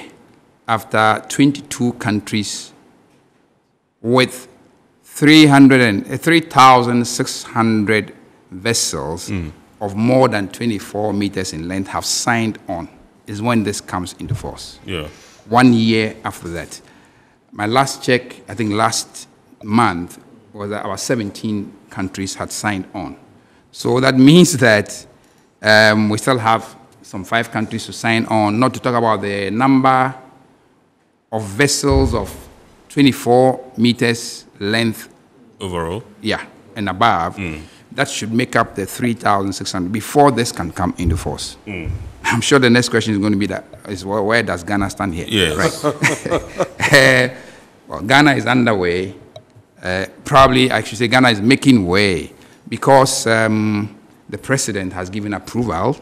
after twenty-two countries with three thousand six hundred vessels mm. of more than twenty-four meters in length have signed on is when this comes into force. Yeah. One year after that. My last check, I think last month, was that our seventeen countries had signed on. So that means that um, we still have some five countries to sign on, not to talk about the number of vessels of twenty-four meters length overall, yeah, and above, mm. that should make up the three thousand six hundred before this can come into force. Mm. I'm sure the next question is going to be that is where, where does Ghana stand here? Yes. Right. uh, well, Ghana is underway. Uh, probably, I should say, Ghana is making way because um, the president has given approval.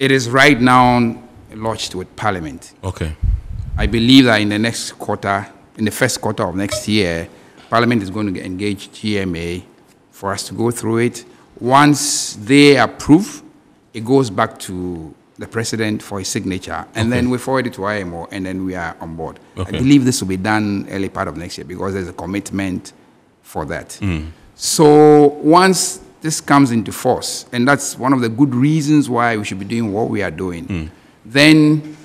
It is right now lodged with Parliament. Okay. I believe that in the next quarter. In the first quarter of next year, Parliament is going to engage G M A for us to go through it. Once they approve, it goes back to the President for his signature, and okay. then we forward it to I M O, and then we are on board. Okay. I believe this will be done early part of next year because there's a commitment for that. Mm. So once this comes into force, and that's one of the good reasons why we should be doing what we are doing, mm. then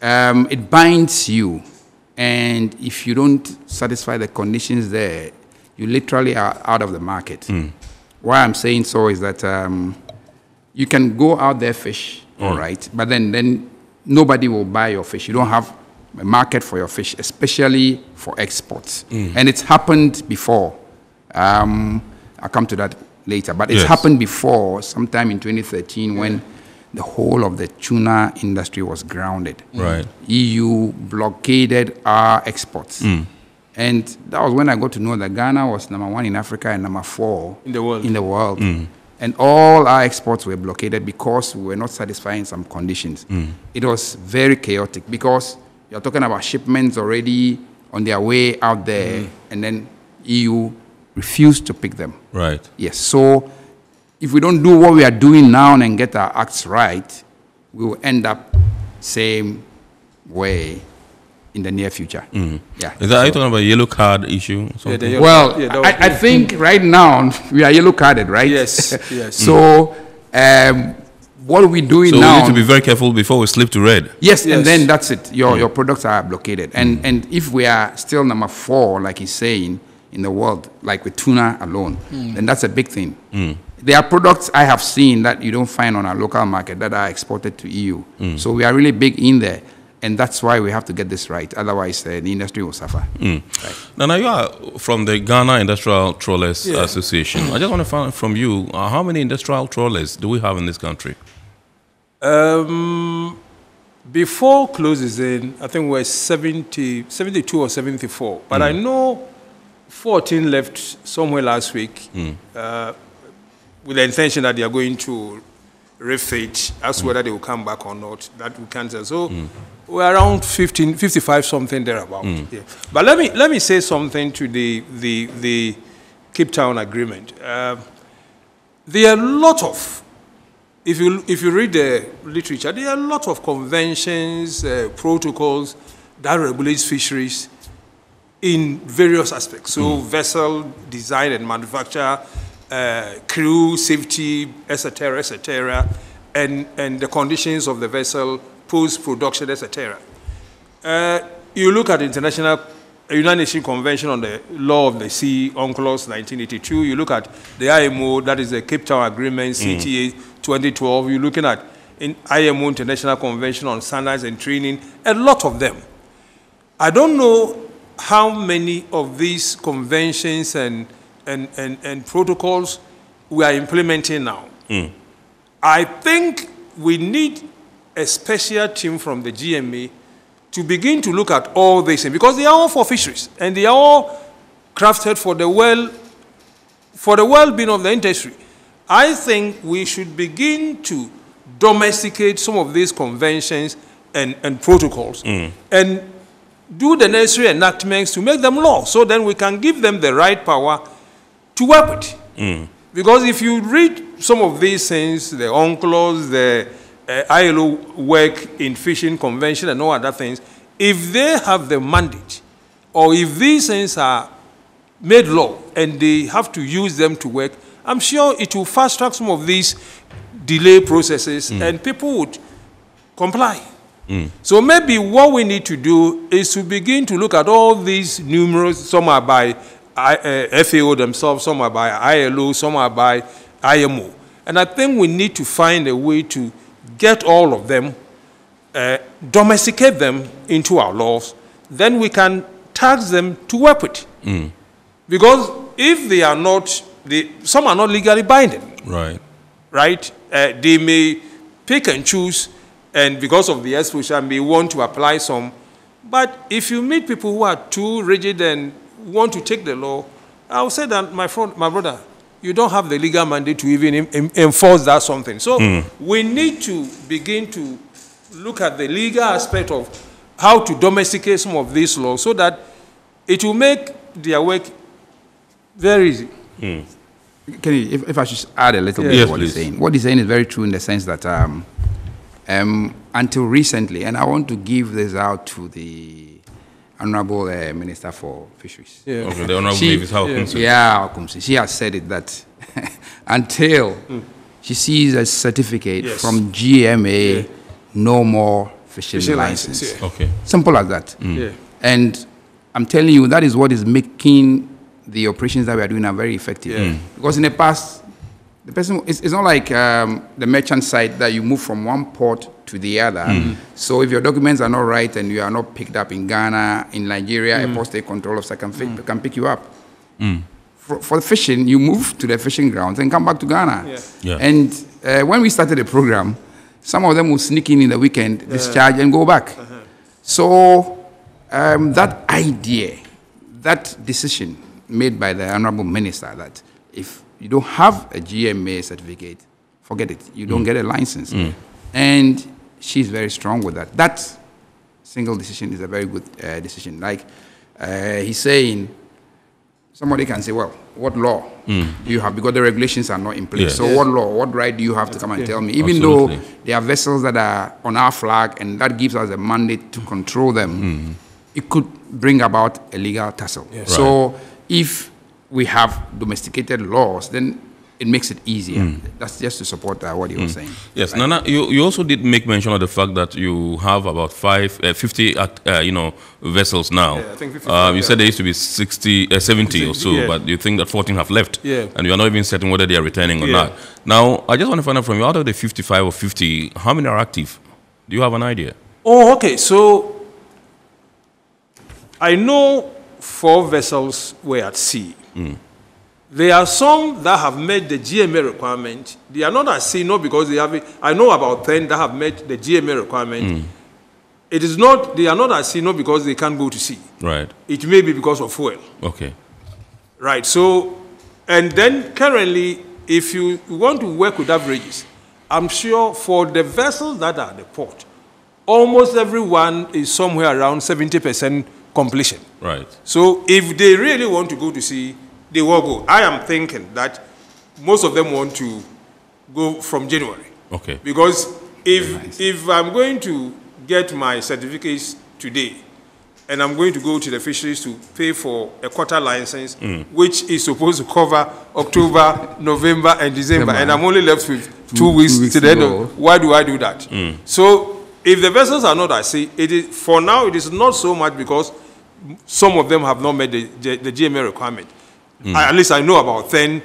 um, it binds you. And if you don't satisfy the conditions there, you literally are out of the market. Mm. Why I'm saying so is that um, you can go out there fish, mm. all right, but then, then nobody will buy your fish. You don't have a market for your fish, especially for exports. Mm. And it's happened before. Um, I'll come to that later. But it's yes. happened before, sometime in twenty thirteen, when the whole of the tuna industry was grounded. Right. E U blockaded our exports. Mm. And that was when I got to know that Ghana was number one in Africa and number four in the world. In the world. Mm. And all our exports were blockaded because we were not satisfying some conditions. Mm. It was very chaotic because you're talking about shipments already on their way out there, mm. and then E U refused to pick them. Right. Yes. So if we don't do what we are doing now and get our acts right, we will end up same way in the near future. Mm-hmm. Yeah. Is that so, are you talking about a yellow card issue? Yeah, the yellow well, card. Yeah, I, I think mm-hmm. right now we are yellow carded, right? Yes. Yes. So um, what are we doing so now? So we need to be very careful before we slip to red. Yes, yes. And then that's it. Your yeah. your products are blockaded, and mm-hmm. and if we are still number four, like he's saying, in the world, like with tuna alone, mm. then that's a big thing. Mm. There are products I have seen that you don't find on our local market that are exported to E U. Mm. So we are really big in there. And that's why we have to get this right. Otherwise, uh, the industry will suffer. Mm. Right. Now, now, you are from the Ghana Industrial Trawlers yeah. Association. I just want to find out from you, uh, how many industrial trawlers do we have in this country? Um, before closes in, I think we're seventy, seventy-two or seventy-four. But mm. I know fourteen left somewhere last week. Mm. Uh, with the intention that they are going to refit as mm. whether they will come back or not, that we can't say. So mm. we're around fifteen, fifty-five, something thereabout. Mm. Yeah. But let me let me say something to the the, the Cape Town Agreement. Uh, there are a lot of, if you if you read the literature, there are a lot of conventions, uh, protocols that regulates fisheries in various aspects. So mm. vessel design and manufacture. Uh, crew safety, et cetera, et cetera, and and the conditions of the vessel, post-production, et cetera. Uh, you look at the International United Nations Convention on the Law of the Sea, UNCLOS nineteen eighty-two. You look at the I M O, that is the Cape Town Agreement, C T A mm. twenty twelve. You're looking at in I M O International Convention on Standards and Training. A lot of them. I don't know how many of these conventions and And, and, and protocols we are implementing now. Mm. I think we need a special team from the G M A to begin to look at all these things, because they are all for fisheries and they are all crafted for the well, for the well-being of the industry. I think we should begin to domesticate some of these conventions and, and protocols mm. and do the necessary enactments to make them law, so then we can give them the right power to work with. Mm. Because if you read some of these things, the UNCLOS, the uh, I L O work in fishing convention and all other things, if they have the mandate, or if these things are made law and they have to use them to work, I'm sure it will fast track some of these delay processes mm. and people would comply. Mm. So maybe what we need to do is to begin to look at all these numerous, some are by I, uh, F A O themselves, some are by I L O, some are by I M O. And I think we need to find a way to get all of them, uh, domesticate them into our laws. Then we can tax them to work with. Mm. Because if they are not, they, some are not legally binding. Right. Right? Uh, they may pick and choose, and because of the exposure, may want to apply some. But if you meet people who are too rigid and want to take the law, I would say that, my friend, my brother, you don't have the legal mandate to even em em enforce that something. So mm. we need to begin to look at the legal aspect of how to domesticate some of these laws so that it will make their work Very easy. Mm. Can you, if, if I should add a little yes, bit to what he's saying. What he's saying is very true in the sense that um, um, until recently, and I want to give this out to the Honorable uh, Minister for Fisheries. Yeah. Okay, the Honorable she, Davis Hawkinson. Yeah, yeah, she has said it that until mm. she sees a certificate yes. from G M A, yeah. no more fishing, fishing license. license yeah. Okay. Simple as that. Mm. Yeah. And I'm telling you, that is what is making the operations that we are doing are very effective. Yeah. Mm. Because in the past, the person, it's, it's not like um, the merchant side that you move from one port to the other. Mm. So if your documents are not right and you are not picked up in Ghana, in Nigeria, mm. a port state control officer can, mm. can pick you up. Mm. For, for the fishing, you move to the fishing grounds and come back to Ghana. Yeah. Yeah. And uh, when we started the program, some of them will sneak in in the weekend, yeah. discharge and go back. Uh-huh. So um, that idea, that decision, made by the Honorable Minister that if you don't have a G M A certificate, forget it. You don't mm. get a license. Mm. And she's very strong with that. That single decision is a very good uh, decision. Like uh, he's saying, somebody can say, well, what law mm. do you have? Because the regulations are not in place. Yeah. So yeah. what law, what right do you have to come and yeah. tell me? Even Absolutely. though there are vessels that are on our flag and that gives us a mandate to control them, mm. it could bring about a legal tussle. Yeah. Right. So if we have domesticated laws, then it makes it easier. Mm. That's just to support uh, what you mm. were saying. Yes, right? Nana, you, you also did make mention of the fact that you have about five, uh, fifty, uh, you know, vessels now. Yeah, I think fifty, uh, you yeah. said there used to be sixty, uh, seventy think, or so, yeah. but you think that fourteen have left, yeah. and you are not even certain whether they are returning or yeah. not. Now, I just want to find out from you: out of the fifty-five or fifty, how many are active? Do you have an idea? Oh, okay. So I know four vessels were at sea. Mm. There are some that have met the G M A requirement. They are not at sea, not because they have it. I know about ten that have met the G M A requirement. Mm. It is not, they are not at sea, not because they can't go to sea. Right. It may be because of fuel. Okay. Right. So, and then currently, if you want to work with averages, I'm sure for the vessels that are at the port, almost everyone is somewhere around seventy percent completion. Right. So if they really want to go to sea, they will go. I am thinking that most of them want to go from January. Okay. Because if nice. if I'm going to get my certificates today, and I'm going to go to the fisheries to pay for a quarter license, mm. which is supposed to cover October, November, and December, and I'm only left with two, two weeks, two weeks to the end of, why do I do that? Mm. So if the vessels are not at sea, it is, for now it is not so much because some of them have not met the, the, the G M A requirement. Mm. I, at least I know about ten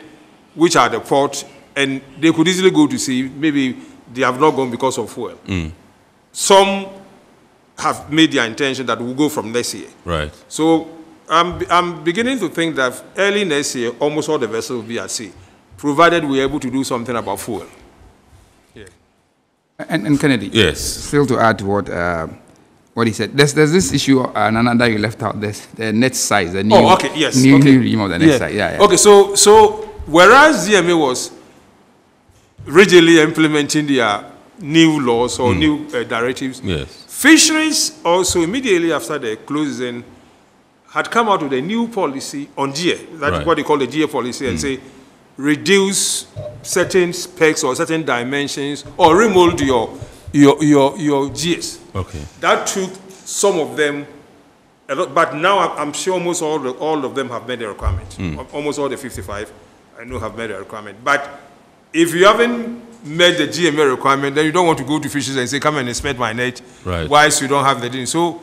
which are at the port and they could easily go to sea. Maybe they have not gone because of fuel. Mm. Some have made their intention that we'll go from next year. Right. So I'm, I'm beginning to think that early next year, almost all the vessels will be at sea, provided we're able to do something about fuel. And, and Kennedy, yes. still to add to what uh, what he said, there's, there's this issue, uh, Nana, that you left out, there's the net size, the new, oh, okay. yes. new, okay. new email, the net yeah. size. Yeah, yeah. Okay, so, so whereas G M A was rigidly implementing their new laws or mm. new uh, directives, yes. fisheries also immediately after the closing had come out with a new policy on G A. That's right. what they call the G A policy mm. and say, reduce certain specs or certain dimensions or remold your your your your G S. Okay. That took some of them a lot, but now I'm sure almost all the, all of them have met the requirement. Mm. Almost all the fifty-five I know have met the requirement. But if you haven't met the G M A requirement, then you don't want to go to fisheries and say, come and inspect my net. Right. Whilst you don't have the thing. So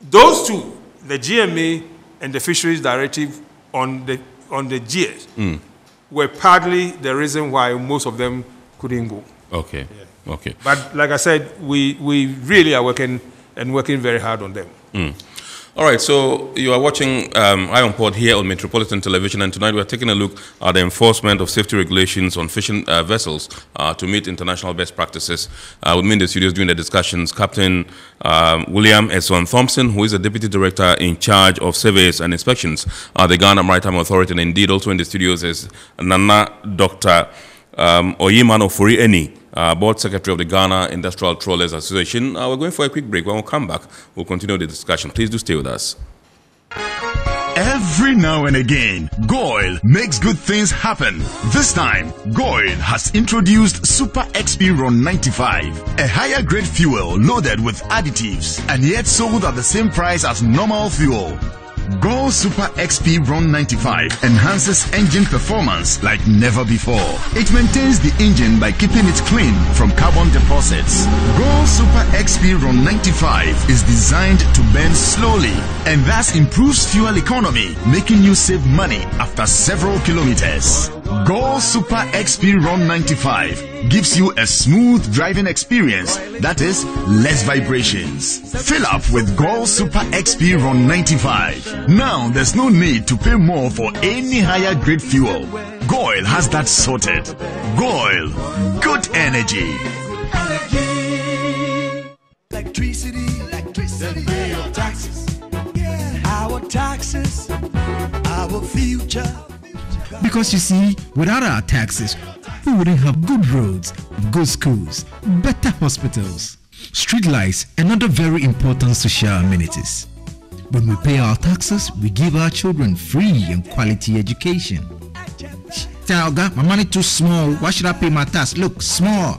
those two, the G M A and the fisheries directive on the on the G S. Mm. were partly the reason why most of them couldn't go. Okay, yeah. okay. But like I said, we, we really are working and working very hard on them. Mm. All right, so you are watching um, Eye On Port here on Metropolitan Television, and tonight we are taking a look at the enforcement of safety regulations on fishing uh, vessels uh, to meet international best practices. Uh, with me in the studios during the discussions, Captain um, William Eson Thompson, who is the Deputy Director in charge of surveys and inspections at the Ghana Maritime Authority, and indeed also in the studios is Nana Doctor Um, Oyeaman Ofori Eni, uh, Board Secretary of the Ghana Industrial Trawlers Association. Uh, we're going for a quick break. When we come back, we'll continue the discussion. Please do stay with us. Every now and again, GOIL makes good things happen. This time, GOIL has introduced Super X P Ron ninety-five, a higher grade fuel loaded with additives and yet sold at the same price as normal fuel. GOIL Super X P Ron ninety-five enhances engine performance like never before. It maintains the engine by keeping it clean from carbon deposits. GOIL Super X P Ron ninety-five is designed to burn slowly and thus improves fuel economy, making you save money after several kilometers. GOIL Super X P Ron ninety-five gives you a smooth driving experience, that is, less vibrations. Fill up with GOIL Super X P Ron ninety-five. Now there's no need to pay more for any higher grade fuel. GOIL has that sorted. GOIL, good energy. Electricity, electricity, real taxes. Yeah. Our taxes, our future. Because you see, without our taxes, we wouldn't have good roads, good schools, better hospitals, street lights, and other very important social amenities. When we pay our taxes, we give our children free and quality education. Tell God, my money too small, why should I pay my tax? Look, small.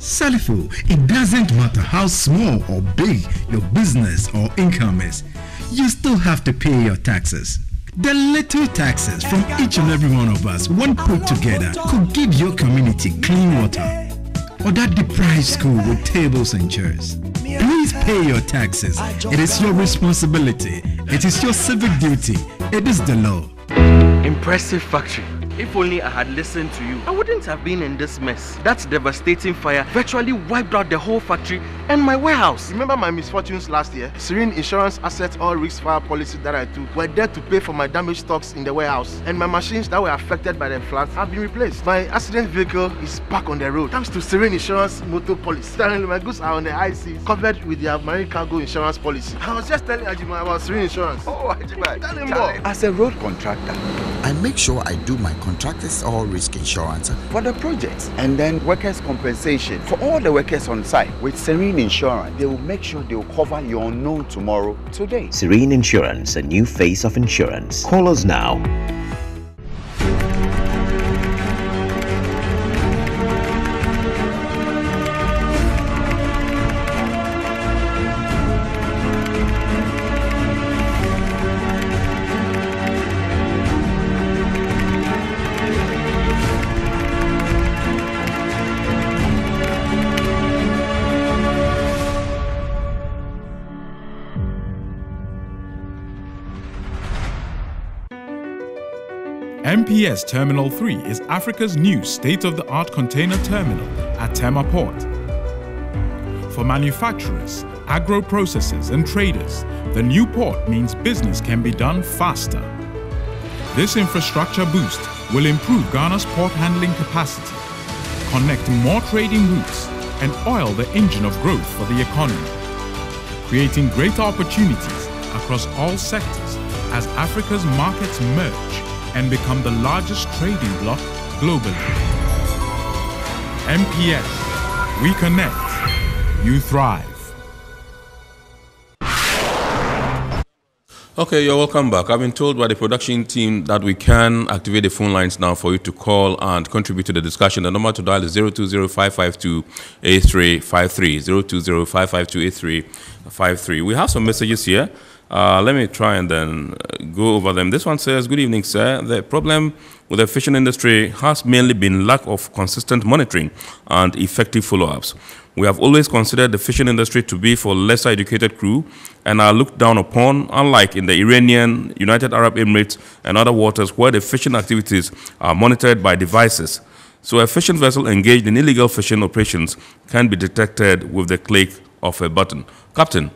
Salifo, it doesn't matter how small or big your business or income is, you still have to pay your taxes. The little taxes from each and every one of us, when put together, could give your community clean water or that deprived school with tables and chairs. Please pay your taxes. It is your responsibility. It is your civic duty. It is the law. Impressive factory. If only I had listened to you, I wouldn't have been in this mess. That devastating fire virtually wiped out the whole factory and my warehouse. Remember my misfortunes last year? Serene Insurance Asset All Risks Fire Policy that I took were there to pay for my damaged stocks in the warehouse. And my machines that were affected by the floods have been replaced. My accident vehicle is back on the road thanks to Serene Insurance Motor Policy. Currently, my goods are on the I C, covered with their marine cargo insurance policy. I was just telling Ajima about Serene Insurance. Oh, Ajima, tell him more. As a road contractor, I make sure I do my contractors all risk insurance for the projects and then workers' compensation for all the workers on site. With Serene Insurance, they will make sure they will cover your unknown tomorrow today. Serene Insurance, a new face of insurance. Call us now. M P S Terminal three is Africa's new state-of-the-art container terminal at Tema Port. For manufacturers, agro-processors and traders, the new port means business can be done faster. This infrastructure boost will improve Ghana's port handling capacity, connect more trading routes and oil the engine of growth for the economy, creating greater opportunities across all sectors as Africa's markets merge and become the largest trading bloc globally. M P S, we connect, you thrive. Okay, you're welcome back. I've been told by the production team that we can activate the phone lines now for you to call and contribute to the discussion. The number to dial is zero two zero five five two eight three five three, zero two zero five five two eight three five three. We have some messages here. Uh, let me try and then go over them. This one says, good evening, sir. The problem with the fishing industry has mainly been lack of consistent monitoring and effective follow-ups. We have always considered the fishing industry to be for lesser educated crew and are looked down upon, unlike in the Iranian, United Arab Emirates and other waters where the fishing activities are monitored by devices. So a fishing vessel engaged in illegal fishing operations can be detected with the click of a button. Captain,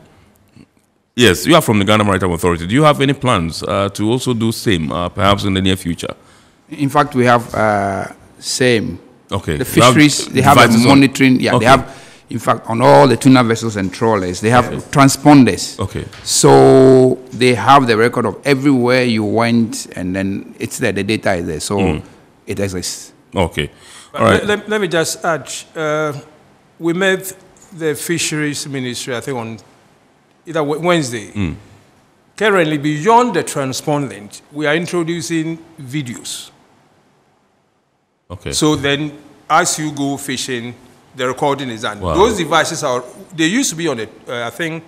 yes, you are from the Ghana Maritime Authority. Do you have any plans uh, to also do same, uh, perhaps in the near future? In fact, we have uh, same. Okay. The fisheries, have they have a monitoring. Yeah, okay. They have, in fact, on all the tuna vessels and trawlers, they have okay. transponders. Okay. So they have the record of everywhere you went, and then it's there, the data is there. So mm. it exists. Okay. All right. Let, let, let me just add, uh, we met the Fisheries Ministry, I think, on either Wednesday, mm. Currently, beyond the transpondent, we are introducing videos. Okay. So then, as you go fishing, the recording is done. Wow. Those devices are, they used to be on the, uh, I think,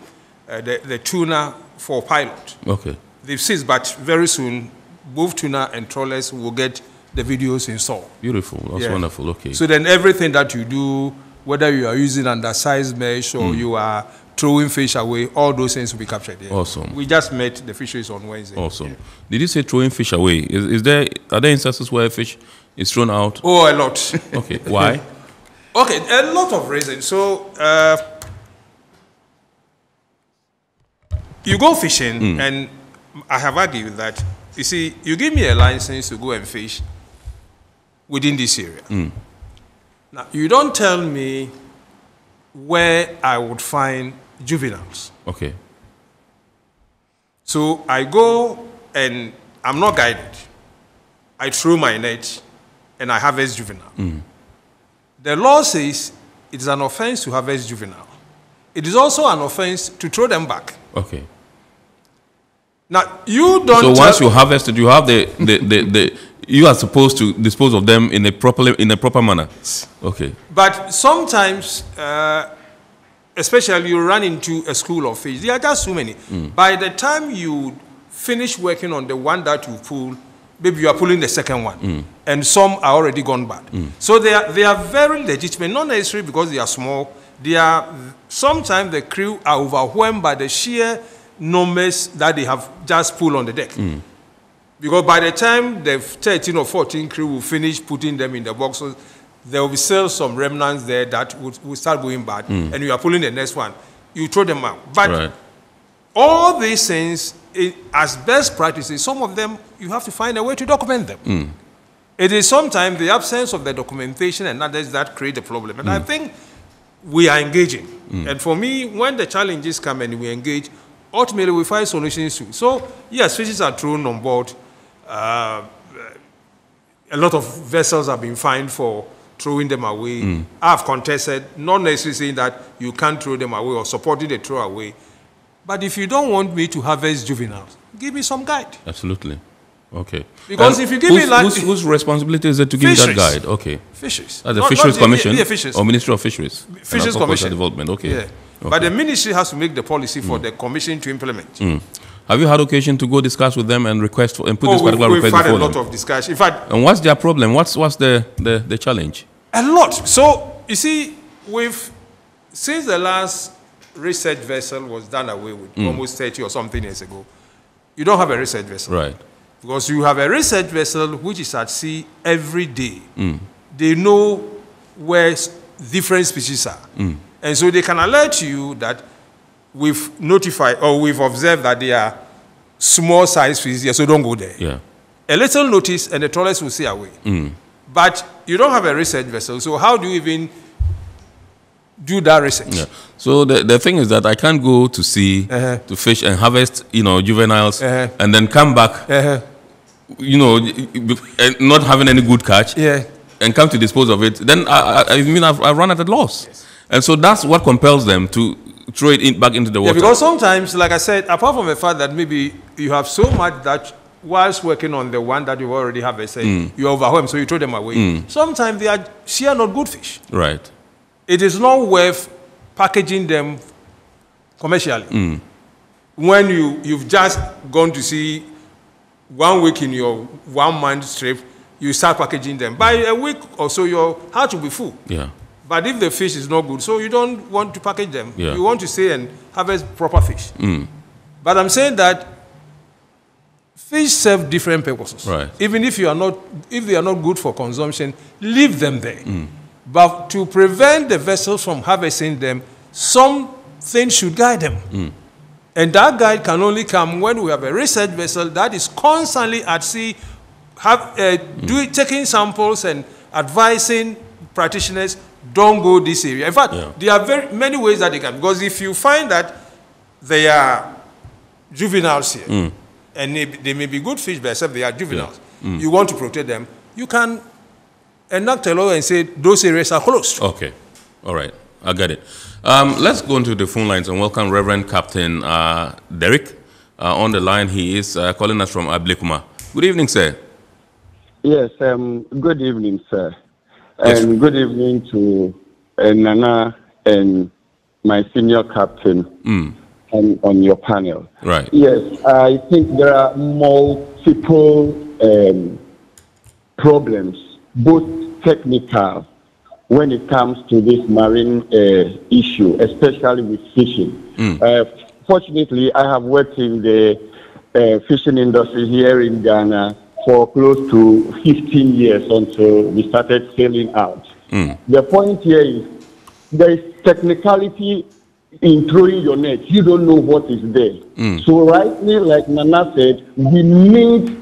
uh, the, the tuna for pilot. Okay. They've ceased, but very soon, both tuna and trawlers will get the videos installed. Beautiful. That's yeah. wonderful. Okay. So then everything that you do, whether you are using undersized mesh or mm. you are throwing fish away, all those things will be captured. Yeah. Awesome. We just met the fisheries on Wednesday. Awesome. Yeah. Did you say throwing fish away? Is, is there, are there instances where fish is thrown out? Oh, a lot. Okay. Why? Okay. A lot of reasons. So, uh, you go fishing mm. and I have argued that, you see, you give me a license to go and fish within this area. Mm. Now, you don't tell me where I would find juveniles. Okay. So I go and I'm not guided. I throw my net and I harvest juvenile. Mm. The law says it's an offense to harvest juvenile. It is also an offense to throw them back. Okay. Now, you don't... So once you harvested, you have the, the, the, the... You are supposed to dispose of them in a proper, in a proper manner. Okay. But sometimes, uh, especially you run into a school of fish. There are just so many. Mm. By the time you finish working on the one that you pull, maybe you are pulling the second one. Mm. And some are already gone bad. Mm. So they are, they are very legitimate. Not necessarily because they are small. They are... Sometimes the crew are overwhelmed by the sheer... numbers that they have just pulled on the deck. Mm. Because by the time the thirteen or fourteen crew will finish putting them in the boxes, there will be still some remnants there that will, will start going bad, mm. and you are pulling the next one. You throw them out. But right. all these things, it, as best practices, some of them, you have to find a way to document them. Mm. It is sometimes the absence of the documentation and others that create the problem. And mm. I think we are engaging. Mm. And for me, when the challenges come and we engage, ultimately, we find solutions too. So, yes, fishes are thrown on board. Uh, a lot of vessels have been fined for throwing them away. Mm. I've contested, not necessarily saying that you can't throw them away or supporting the throw away. But if you don't want me to harvest juveniles, give me some guide. Absolutely. Okay. Because and if you give me like... Whose, whose responsibility is it to give fisheries. That guide? Okay. Fisheries. That's the not, Fisheries not, Commission the, the fisheries. Or Ministry of Fisheries? Fisheries Commission. Development. Okay. Yeah. Okay. But the ministry has to make the policy for mm. the commission to implement. Mm. Have you had occasion to go discuss with them and request for, and put oh, this particular we've, we've request before them? We've had a lot of discussion. In fact, and what's their problem? What's what's the, the the challenge? A lot. So you see, we've since the last research vessel was done away with mm. almost thirty or something years ago, you don't have a research vessel, right? Because you have a research vessel which is at sea every day. Mm. They know where different species are. Mm. And so they can alert you that we've notified or we've observed that they are small size fish here, so don't go there. Yeah. A little notice and the trawlers will stay away. Mm. But you don't have a research vessel, so how do you even do that research? Yeah. So the, the thing is that I can't go to sea uh-huh. to fish and harvest, you know, juveniles uh-huh. and then come back, uh-huh. you know, not having any good catch yeah. and come to dispose of it. Then I, I, I mean I've, I run at a loss. Yes. And so that's what compels them to throw it in, back into the water. Yeah, because sometimes, like I said, apart from the fact that maybe you have so much that whilst working on the one that you already have, I said, mm. you're overwhelmed, so you throw them away. Mm. Sometimes they are sheer not good fish. Right. It is not worth packaging them commercially. Mm. When you, you've just gone to see one week in your one-month trip, you start packaging them. By a week or so, your heart will be full. Yeah. But if the fish is not good, so you don't want to package them. Yeah. You want to stay and harvest proper fish. Mm. But I'm saying that fish serve different purposes. Right. Even if you are not, if they are not good for consumption, leave them there. Mm. But to prevent the vessels from harvesting them, something should guide them. Mm. And that guide can only come when we have a research vessel that is constantly at sea, have, uh, mm. do, taking samples and advising practitioners. Don't go this area. In fact, yeah. there are very many ways that they can. Because if you find that they are juveniles here, mm. and they, they may be good fish, but except they are juveniles, yeah. mm. you want to protect them, you can enact a law and say those areas are closed. Okay. All right. I got it. Um, let's go into the phone lines and welcome Reverend Captain uh, Derek Uh, on the line, he is uh, calling us from Ablekuma. Good evening, sir. Yes, um, good evening, sir. Yes. And good evening to uh, Nana and my senior captain mm. on, on your panel. Right. Yes, I think there are multiple um, problems, both technical, when it comes to this marine uh, issue, especially with fishing. Mm. Uh, fortunately, I have worked in the uh, fishing industry here in Ghana for close to fifteen years until we started sailing out. Mm. The point here is there is technicality in throwing your net. You don't know what is there. Mm. So rightly, like Nana said, we need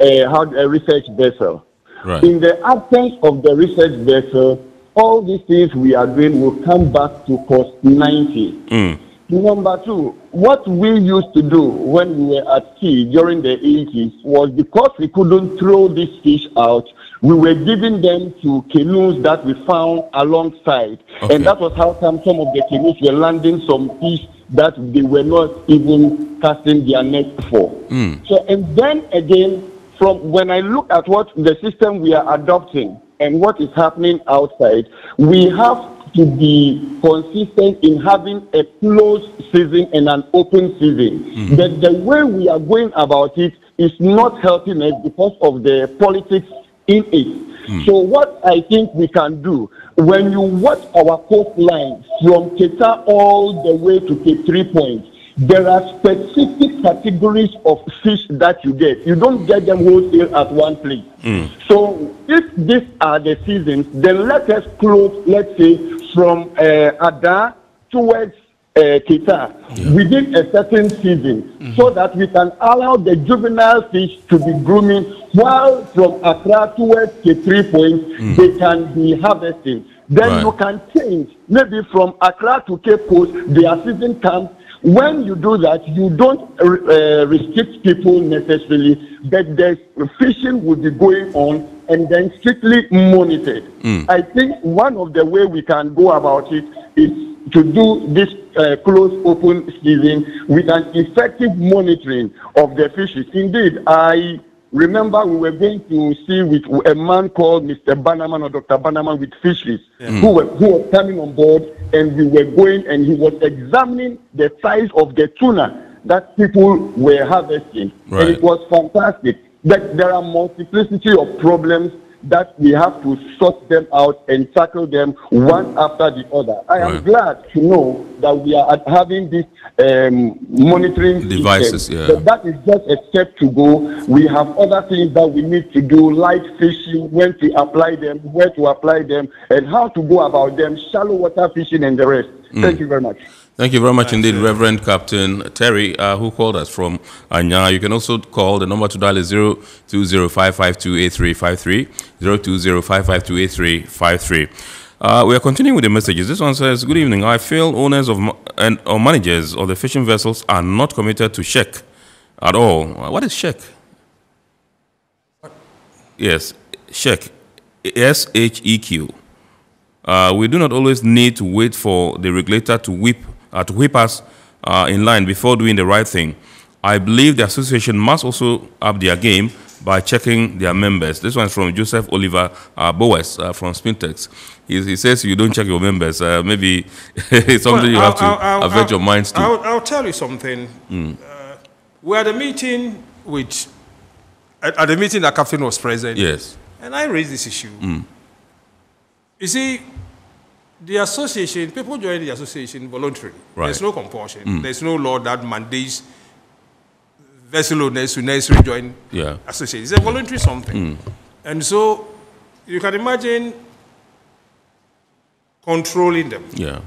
a, a research vessel. Right. In the absence of the research vessel, all these things we are doing will come back to cost ninety. Mm. Number two, what we used to do when we were at sea during the eighties was, because we couldn't throw these fish out, we were giving them to canoes that we found alongside. Okay. And that was how come some of the canoes were landing some fish that they were not even casting their net for. Mm. So, and then again, from when I look at what the system we are adopting and what is happening outside, we have to be consistent in having a closed season and an open season. Mm-hmm. That the way we are going about it is not helping us because of the politics in it. Mm. So what I think we can do, when you watch our coastline from Cape Town all the way to Cape Three Points, there are specific categories of fish that you get. You don't get them wholesale at one place. Mm. So if these are the seasons, then let us close, let's say, from uh, Ada towards uh, Kita yeah. within a certain season, mm. so that we can allow the juvenile fish to be grooming, while from Accra towards K three points, mm. they can be harvesting. Then right. you can change. Maybe from Accra to Cape Coast, their season comes. When you do that, you don't uh, restrict people necessarily, but the fishing will be going on and then strictly monitored. Mm. I think one of the way we can go about it is to do this uh, closed open season with an effective monitoring of the fishes. Indeed, I remember we were going to see with a man called Mister Bannerman or Doctor Bannerman with fishes yeah. mm. who were who were coming on board, and we were going, and he was examining the size of the tuna that people were harvesting. Right. And it was fantastic. That there are multiplicity of problems that we have to sort them out and tackle them one after the other. I right. am glad to know that we are having these um, monitoring devices. Yeah. But that is just a step to go. We have other things that we need to do, like fishing, when to apply them, where to apply them, and how to go about them, shallow water fishing and the rest. Mm. Thank you very much. Thank you very much indeed, Reverend Captain Terry, uh, who called us from Anya. You can also call. The number to dial is zero two zero five five two eight three five three, zero two zero five five two eight three five three. Uh, we are continuing with the messages. This one says, good evening. I feel owners of ma and or managers of the fishing vessels are not committed to SHEQ at all. What is SHEQ? Yes, SHEQ. S H E Q. Uh, we do not always need to wait for the regulator to whip, uh, to whip us uh, in line before doing the right thing. I believe the association must also up their game by checking their members. This one's from Joseph Oliver uh, Boas uh, from Spintex. He, he says you don't check your members. Uh, maybe it's something well, you have I'll, to I'll, avert I'll, your minds to. I'll, I'll tell you something. Mm. Uh, we had a meeting which, at, at the meeting that Captain was present. Yes. And I raised this issue. Mm. You see, the association, people join the association voluntarily. Right. There's no compulsion. Mm. There's no law that mandates vessel owners to necessarily join yeah. association. It's a voluntary something. Mm. And so you can imagine controlling them. Yeah.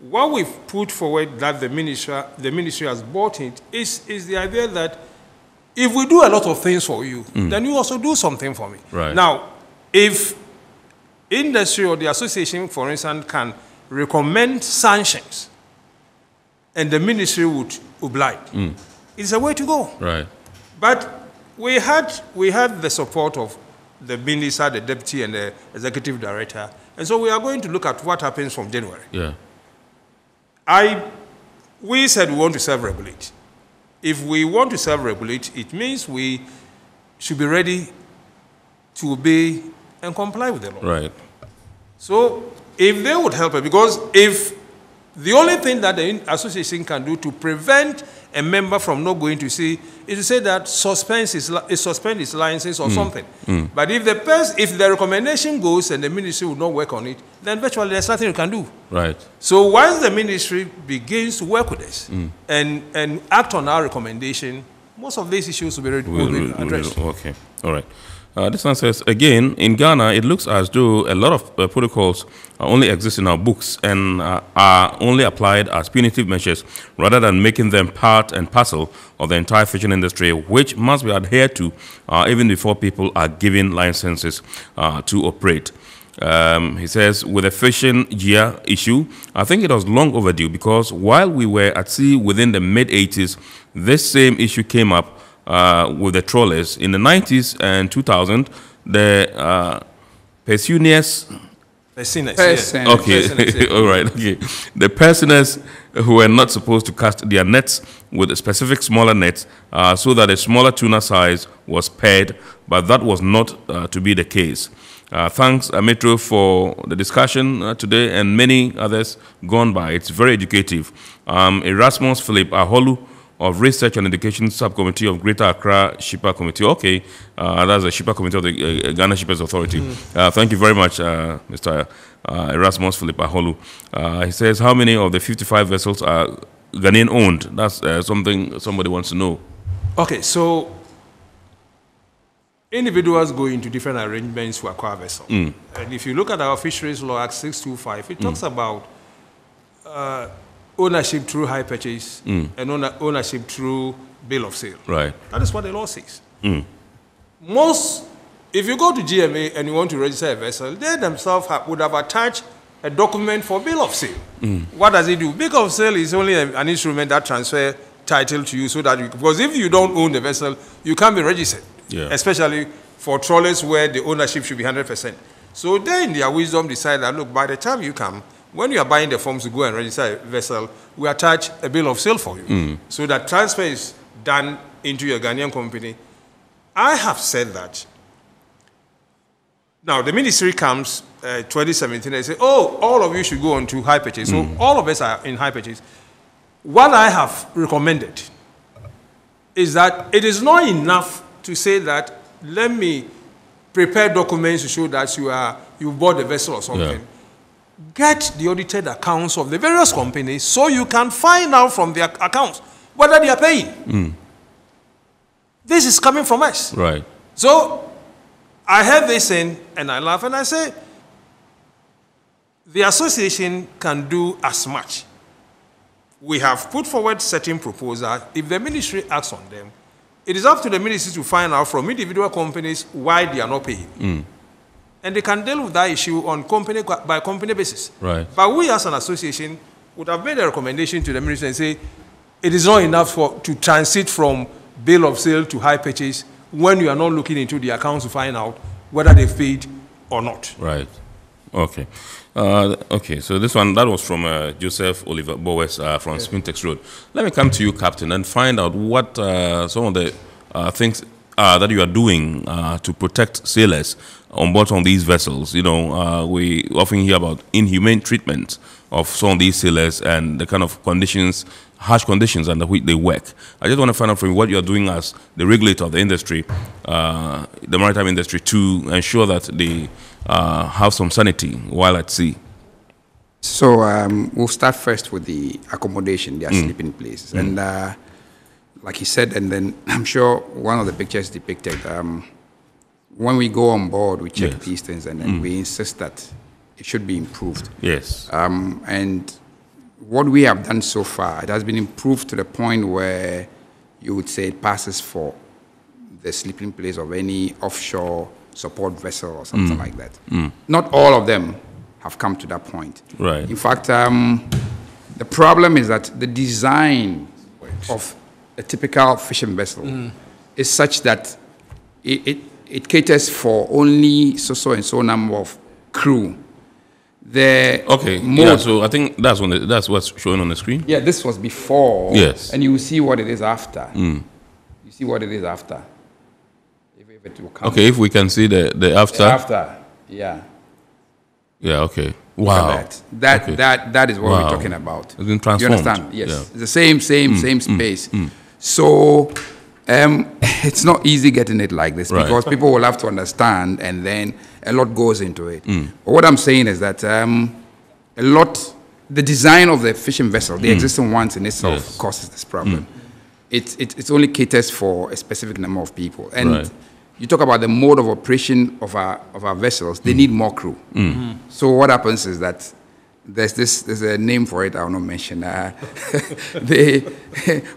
What we've put forward that the ministry, the ministry has bought it is, is the idea that if we do a lot of things for you, mm. then you also do something for me. Right. Now, if industry or the association, for instance, can recommend sanctions and the ministry would oblige. Mm. It's a way to go. Right. But we had, we had the support of the minister, the deputy, and the executive director. And so we are going to look at what happens from January. Yeah. I, we said we want to self-regulate. If we want to self-regulate, it means we should be ready to obey and comply with the law. Right. So if they would help us, because if the only thing that the association can do to prevent a member from not going to sea is to say that suspend his, suspend his license or mm. something. Mm. But if the person, if the recommendation goes and the ministry will not work on it, then virtually there's nothing you can do. Right. So once the ministry begins to work with us mm. and, and act on our recommendation, most of these issues will be, read, will, will be addressed. Will, okay. All right. Uh, this one says, again, in Ghana, it looks as though a lot of uh, protocols uh, only exist in our books and uh, are only applied as punitive measures rather than making them part and parcel of the entire fishing industry, which must be adhered to uh, even before people are given licenses uh, to operate. Um, he says, with the fishing gear issue, I think it was long overdue because while we were at sea within the mid eighties, this same issue came up Uh, with the trawlers. In the nineties and two thousand, the uh, Personers, Personers, Person. okay, Personers. all right, okay, the Personers who were not supposed to cast their nets with a specific smaller nets, uh, so that a smaller tuna size was paired, but that was not uh, to be the case. Uh, thanks, uh, Metro, for the discussion uh, today and many others gone by. It's very educative. Um, Erasmus Philip Aholu of Research and Education Subcommittee of Greater Accra Shipper Committee. Okay, uh, that's the Shipper Committee of the uh, Ghana Shippers Authority. Mm. Uh, thank you very much, uh, Mister Uh, Erasmus Philip Aholu. Uh, he says, how many of the fifty-five vessels are Ghanaian owned? That's uh, something somebody wants to know. Okay, so individuals go into different arrangements to acquire vessels. Mm. And if you look at our Fisheries Law Act six two five, it talks mm. about uh, ownership through high purchase mm. and ownership through bill of sale. Right. That is what the law says. Mm. Most, if you go to G M A and you want to register a vessel, they themselves have, would have attached a document for bill of sale. Mm. What does it do? Bill of sale is only a, an instrument that transfers title to you so that you, because if you don't own the vessel, you can't be registered, yeah. especially for trawlers where the ownership should be one hundred percent. So they, in their wisdom, decide that, look, by the time you come, when you are buying the forms to go and register a vessel, we attach a bill of sale for you. Mm. So that transfer is done into your Ghanaian company. I have said that. Now, the ministry comes uh, twenty seventeen and say, oh, all of you should go on to high purchase. Mm. So all of us are in high purchase. What I have recommended is that it is not enough to say that, let me prepare documents to show that you, are, you bought the vessel or something. Yeah. Get the audited accounts of the various companies so you can find out from their accounts whether they are paying. Mm. This is coming from us. Right. So I have this in and I laugh and I say, the association can do as much. We have put forward certain proposals. If the ministry acts on them, it is up to the ministry to find out from individual companies why they are not paying. Mm. And they can deal with that issue on company by company basis. Right. But we as an association would have made a recommendation to the ministry and say, it is not enough for, to transit from bill of sale to high purchase when you are not looking into the accounts to find out whether they've paid or not. Right. Okay. Uh, okay. So this one, that was from uh, Joseph Oliver Bowes uh, from yes. Spintex Road. Let me come to you, Captain, and find out what uh, some of the uh, things Uh, that you are doing uh, to protect sailors on board some of these vessels. You know, uh, we often hear about inhumane treatment of some of these sailors and the kind of conditions, harsh conditions under which they work. I just want to find out from you what you are doing as the regulator of the industry, uh, the maritime industry, to ensure that they uh, have some sanity while at sea. So um, we'll start first with the accommodation, their mm. sleeping places. Mm. And, uh, like he said, and then I'm sure one of the pictures depicted, um, when we go on board, we check yes. these things and then mm. we insist that it should be improved. Yes. Um, and what we have done so far, it has been improved to the point where you would say it passes for the sleeping place of any offshore support vessel or something mm. like that. Mm. Not all of them have come to that point. Right. In fact, um, the problem is that the design of a typical fishing vessel mm. is such that it, it, it caters for only so-so and so number of crew. the okay mode. Yeah, so I think that's on the, that's what's showing on the screen. Yeah, this was before. Yes, and you will see what it is after. Mm. You see what it is after. If, if it will come. Okay, if we can see the the after. The after, yeah. Yeah. Okay. Wow. That that, okay. that that is what wow. we're talking about. It's been transformed. You understand? Yes. Yeah. It's the same same mm, same space. Mm, mm. So um, it's not easy getting it like this, right, because people will have to understand, and then a lot goes into it. Mm. But what I'm saying is that um, a lot, the design of the fishing vessel, the mm. existing ones in itself, yes, causes this problem. Mm. It, it it only caters for a specific number of people, and. Right. You talk about the mode of operation of our of our vessels. They mm. need more crew. Mm. Mm. So what happens is that there's this there's a name for it. I will not mention. Uh, they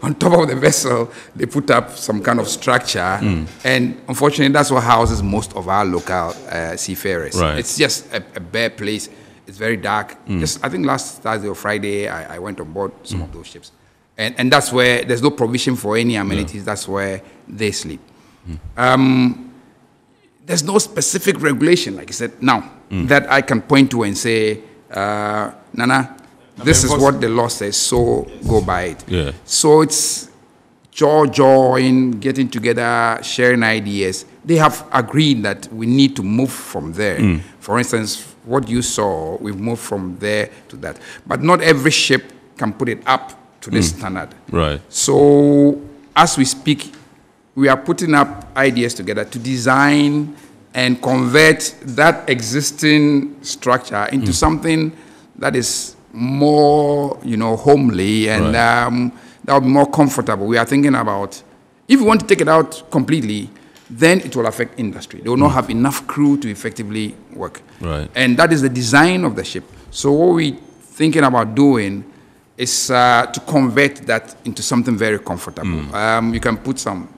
on top of the vessel they put up some kind of structure, mm. and unfortunately that's what houses most of our local uh, seafarers. Right. It's just a, a bare place. It's very dark. Mm. Just, I think last Thursday or Friday I, I went on board some mm. of those ships, and and that's where there's no provision for any amenities. Yeah. That's where they sleep. Mm. Um, there's no specific regulation, like I said, now mm. that I can point to and say, uh, Nana, this is what the law says, so yes. go by it. Yeah. So it's jaw jawing, getting together, sharing ideas. They have agreed that we need to move from there. Mm. For instance, what you saw, we've moved from there to that. But not every ship can put it up to this mm. standard. Right. So as we speak, we are putting up ideas together to design and convert that existing structure into mm. something that is more, you know, homely and right. um, that will be more comfortable. We are thinking about, if we want to take it out completely, then it will affect industry. They will mm. not have enough crew to effectively work. Right. And that is the design of the ship. So what we're thinking about doing is uh, to convert that into something very comfortable. Mm. Um, you can put some...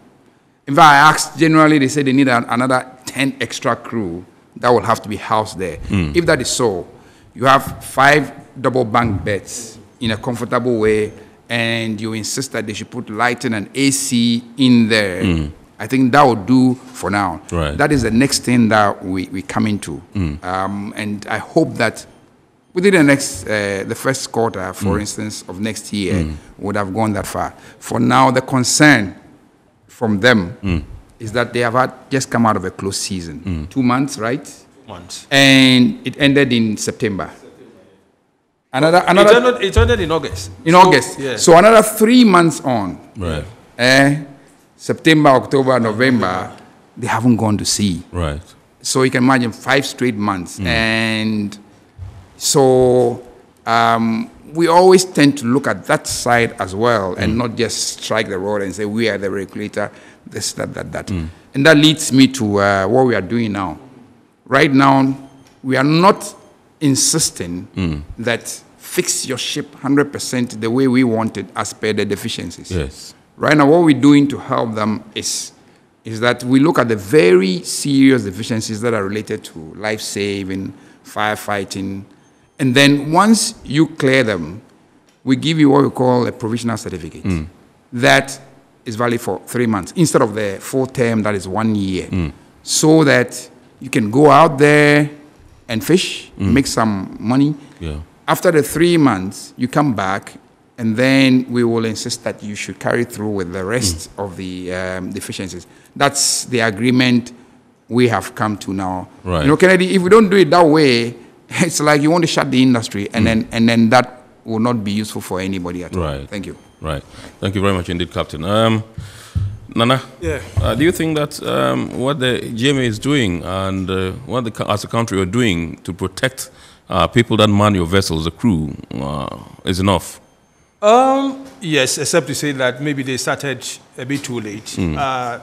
If I asked, generally they say they need an, another ten extra crew that will have to be housed there. Mm. If that is so, you have five double bunk beds in a comfortable way, and you insist that they should put lighting and A C in there. Mm. I think that will do for now. Right. That is the next thing that we, we come into. Mm. Um, and I hope that within the next, uh, the first quarter, for mm. instance, of next year, mm. would have gone that far. For now, the concern from them mm. is that they have had just come out of a close season. Mm. Two months, right? Two months. And it ended in September. September. Another, another it, ended, it ended in August. In so, August. Yeah. So another three months on. Right. Eh, September, October, November, they haven't gone to sea. Right. So you can imagine five straight months. Mm. And so um, we always tend to look at that side as well, and mm. not just strike the road and say, we are the regulator, this, that, that, that. Mm. And that leads me to uh, what we are doing now. Right now, we are not insisting mm. that fix your ship one hundred percent the way we want it as per the deficiencies. Yes. Right now, what we're doing to help them is, is that we look at the very serious deficiencies that are related to life-saving, firefighting. And then once you clear them, we give you what we call a provisional certificate mm. that is valid for three months instead of the full term that is one year. Mm. So that you can go out there and fish, mm. make some money. Yeah. After the three months, you come back, and then we will insist that you should carry through with the rest mm. of the um, deficiencies. That's the agreement we have come to now. Right. You know, Kennedy, if we don't do it that way, it's like you want to shut the industry, and mm. then and then that will not be useful for anybody at all. Right. Thank you. Right. Thank you very much indeed, Captain. Um, Nana, yeah. uh, do you think that um, what the G M A is doing and uh, what the, as a country we are doing to protect uh, people that man your vessels, the crew, uh, is enough? Um, yes, except to say that maybe they started a bit too late. Mm. Uh,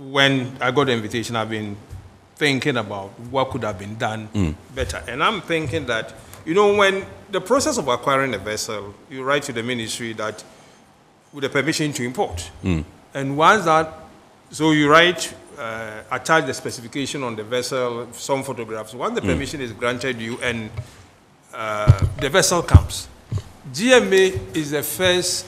when I got the invitation, I've been thinking about what could have been done mm. better. And I'm thinking that, you know, when the process of acquiring a vessel, you write to the ministry that with a permission to import. Mm. And once that, so you write, uh, attach the specification on the vessel, some photographs. Once the permission mm. is granted you and uh, the vessel comes, G M A is the first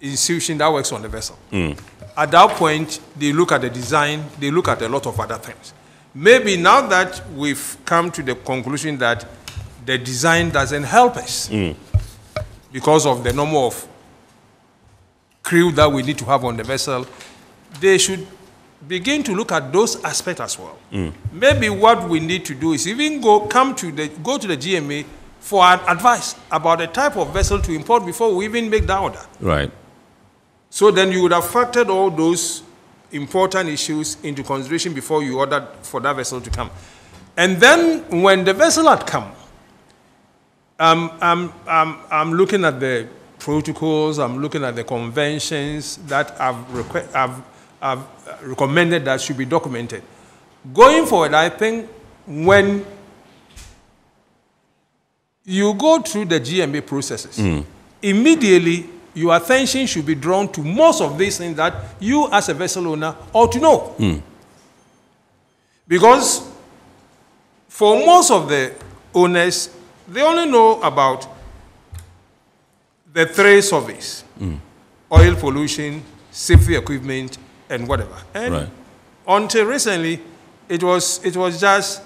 institution that works on the vessel. Mm. At that point, they look at the design, they look at a lot of other things. Maybe now that we've come to the conclusion that the design doesn't help us mm. because of the number of crew that we need to have on the vessel, they should begin to look at those aspects as well. Mm. Maybe what we need to do is even go come to the go to the G M A for advice about the type of vessel to import before we even make the order. Right. So then you would have factored all those important issues into consideration before you ordered for that vessel to come. And then when the vessel had come, um, I'm, I'm, I'm looking at the protocols, I'm looking at the conventions that I've, I've, I've recommended that should be documented. Going forward, I think when you go through the G M A processes, mm. immediately your attention should be drawn to most of these things that you as a vessel owner ought to know. Mm. Because for most of the owners, they only know about the three surveys, mm. oil pollution, safety equipment, and whatever. And right. until recently, it was, it was just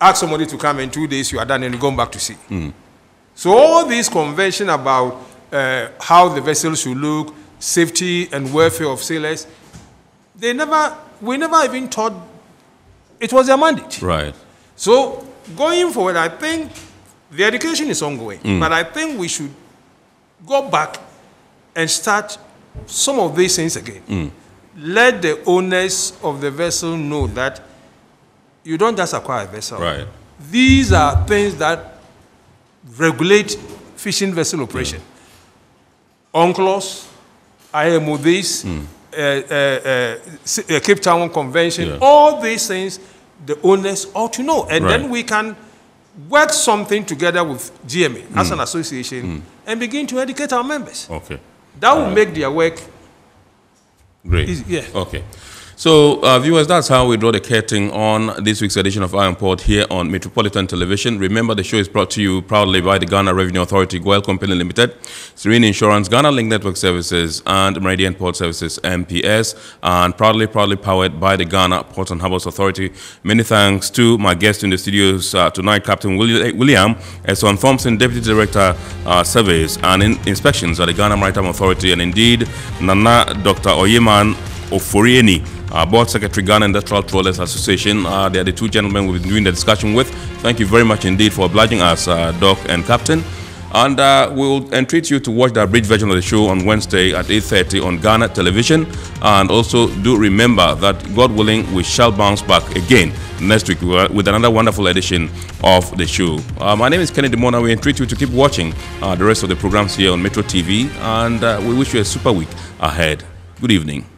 ask somebody to come in two days, you are done, and you're going back to sea. Mm. So all these convention about uh, how the vessel should look, safety and welfare of sailors, they never, we never even thought it was their mandate. Right. So going forward, I think the education is ongoing, mm. but I think we should go back and start some of these things again. Mm. Let the owners of the vessel know that you don't just acquire a vessel. Right. These are things that regulate fishing vessel operation. Yeah. UNCLOS, I M O, this, mm. uh, uh, uh, Cape Town Convention, yeah. all these things the owners ought to know. And right. then we can work something together with G M A mm. as an association mm. and begin to educate our members. Okay. That will uh, make their work great. Easy. Yeah. Okay. So, uh, viewers, that's how we draw the curtain on this week's edition of Eye On Port here on Metropolitan Television. Remember, the show is brought to you proudly by the Ghana Revenue Authority, GOIL Company Limited, Serene Insurance, Ghana Link Network Services, and Meridian Port Services, M P S, and proudly, proudly powered by the Ghana Ports and Harbors Authority. Many thanks to my guest in the studios uh, tonight, Captain William Eson Thompson, Deputy Director, uh, Surveys and in Inspections at the Ghana Maritime Authority, and indeed, Nana Doctor Oyeaman Ofori Eni, Uh, Board Secretary, Ghana Industrial Trawlers Association. Uh, they are the two gentlemen we've been doing the discussion with. Thank you very much indeed for obliging us, uh, Doc and Captain. And uh, we'll entreat you to watch the abridged version of the show on Wednesday at eight thirty on Ghana Television. And also do remember that, God willing, we shall bounce back again next week with another wonderful edition of the show. Uh, my name is Kennedy Mornah. We entreat you to keep watching uh, the rest of the programs here on Metro T V. And uh, we wish you a super week ahead. Good evening.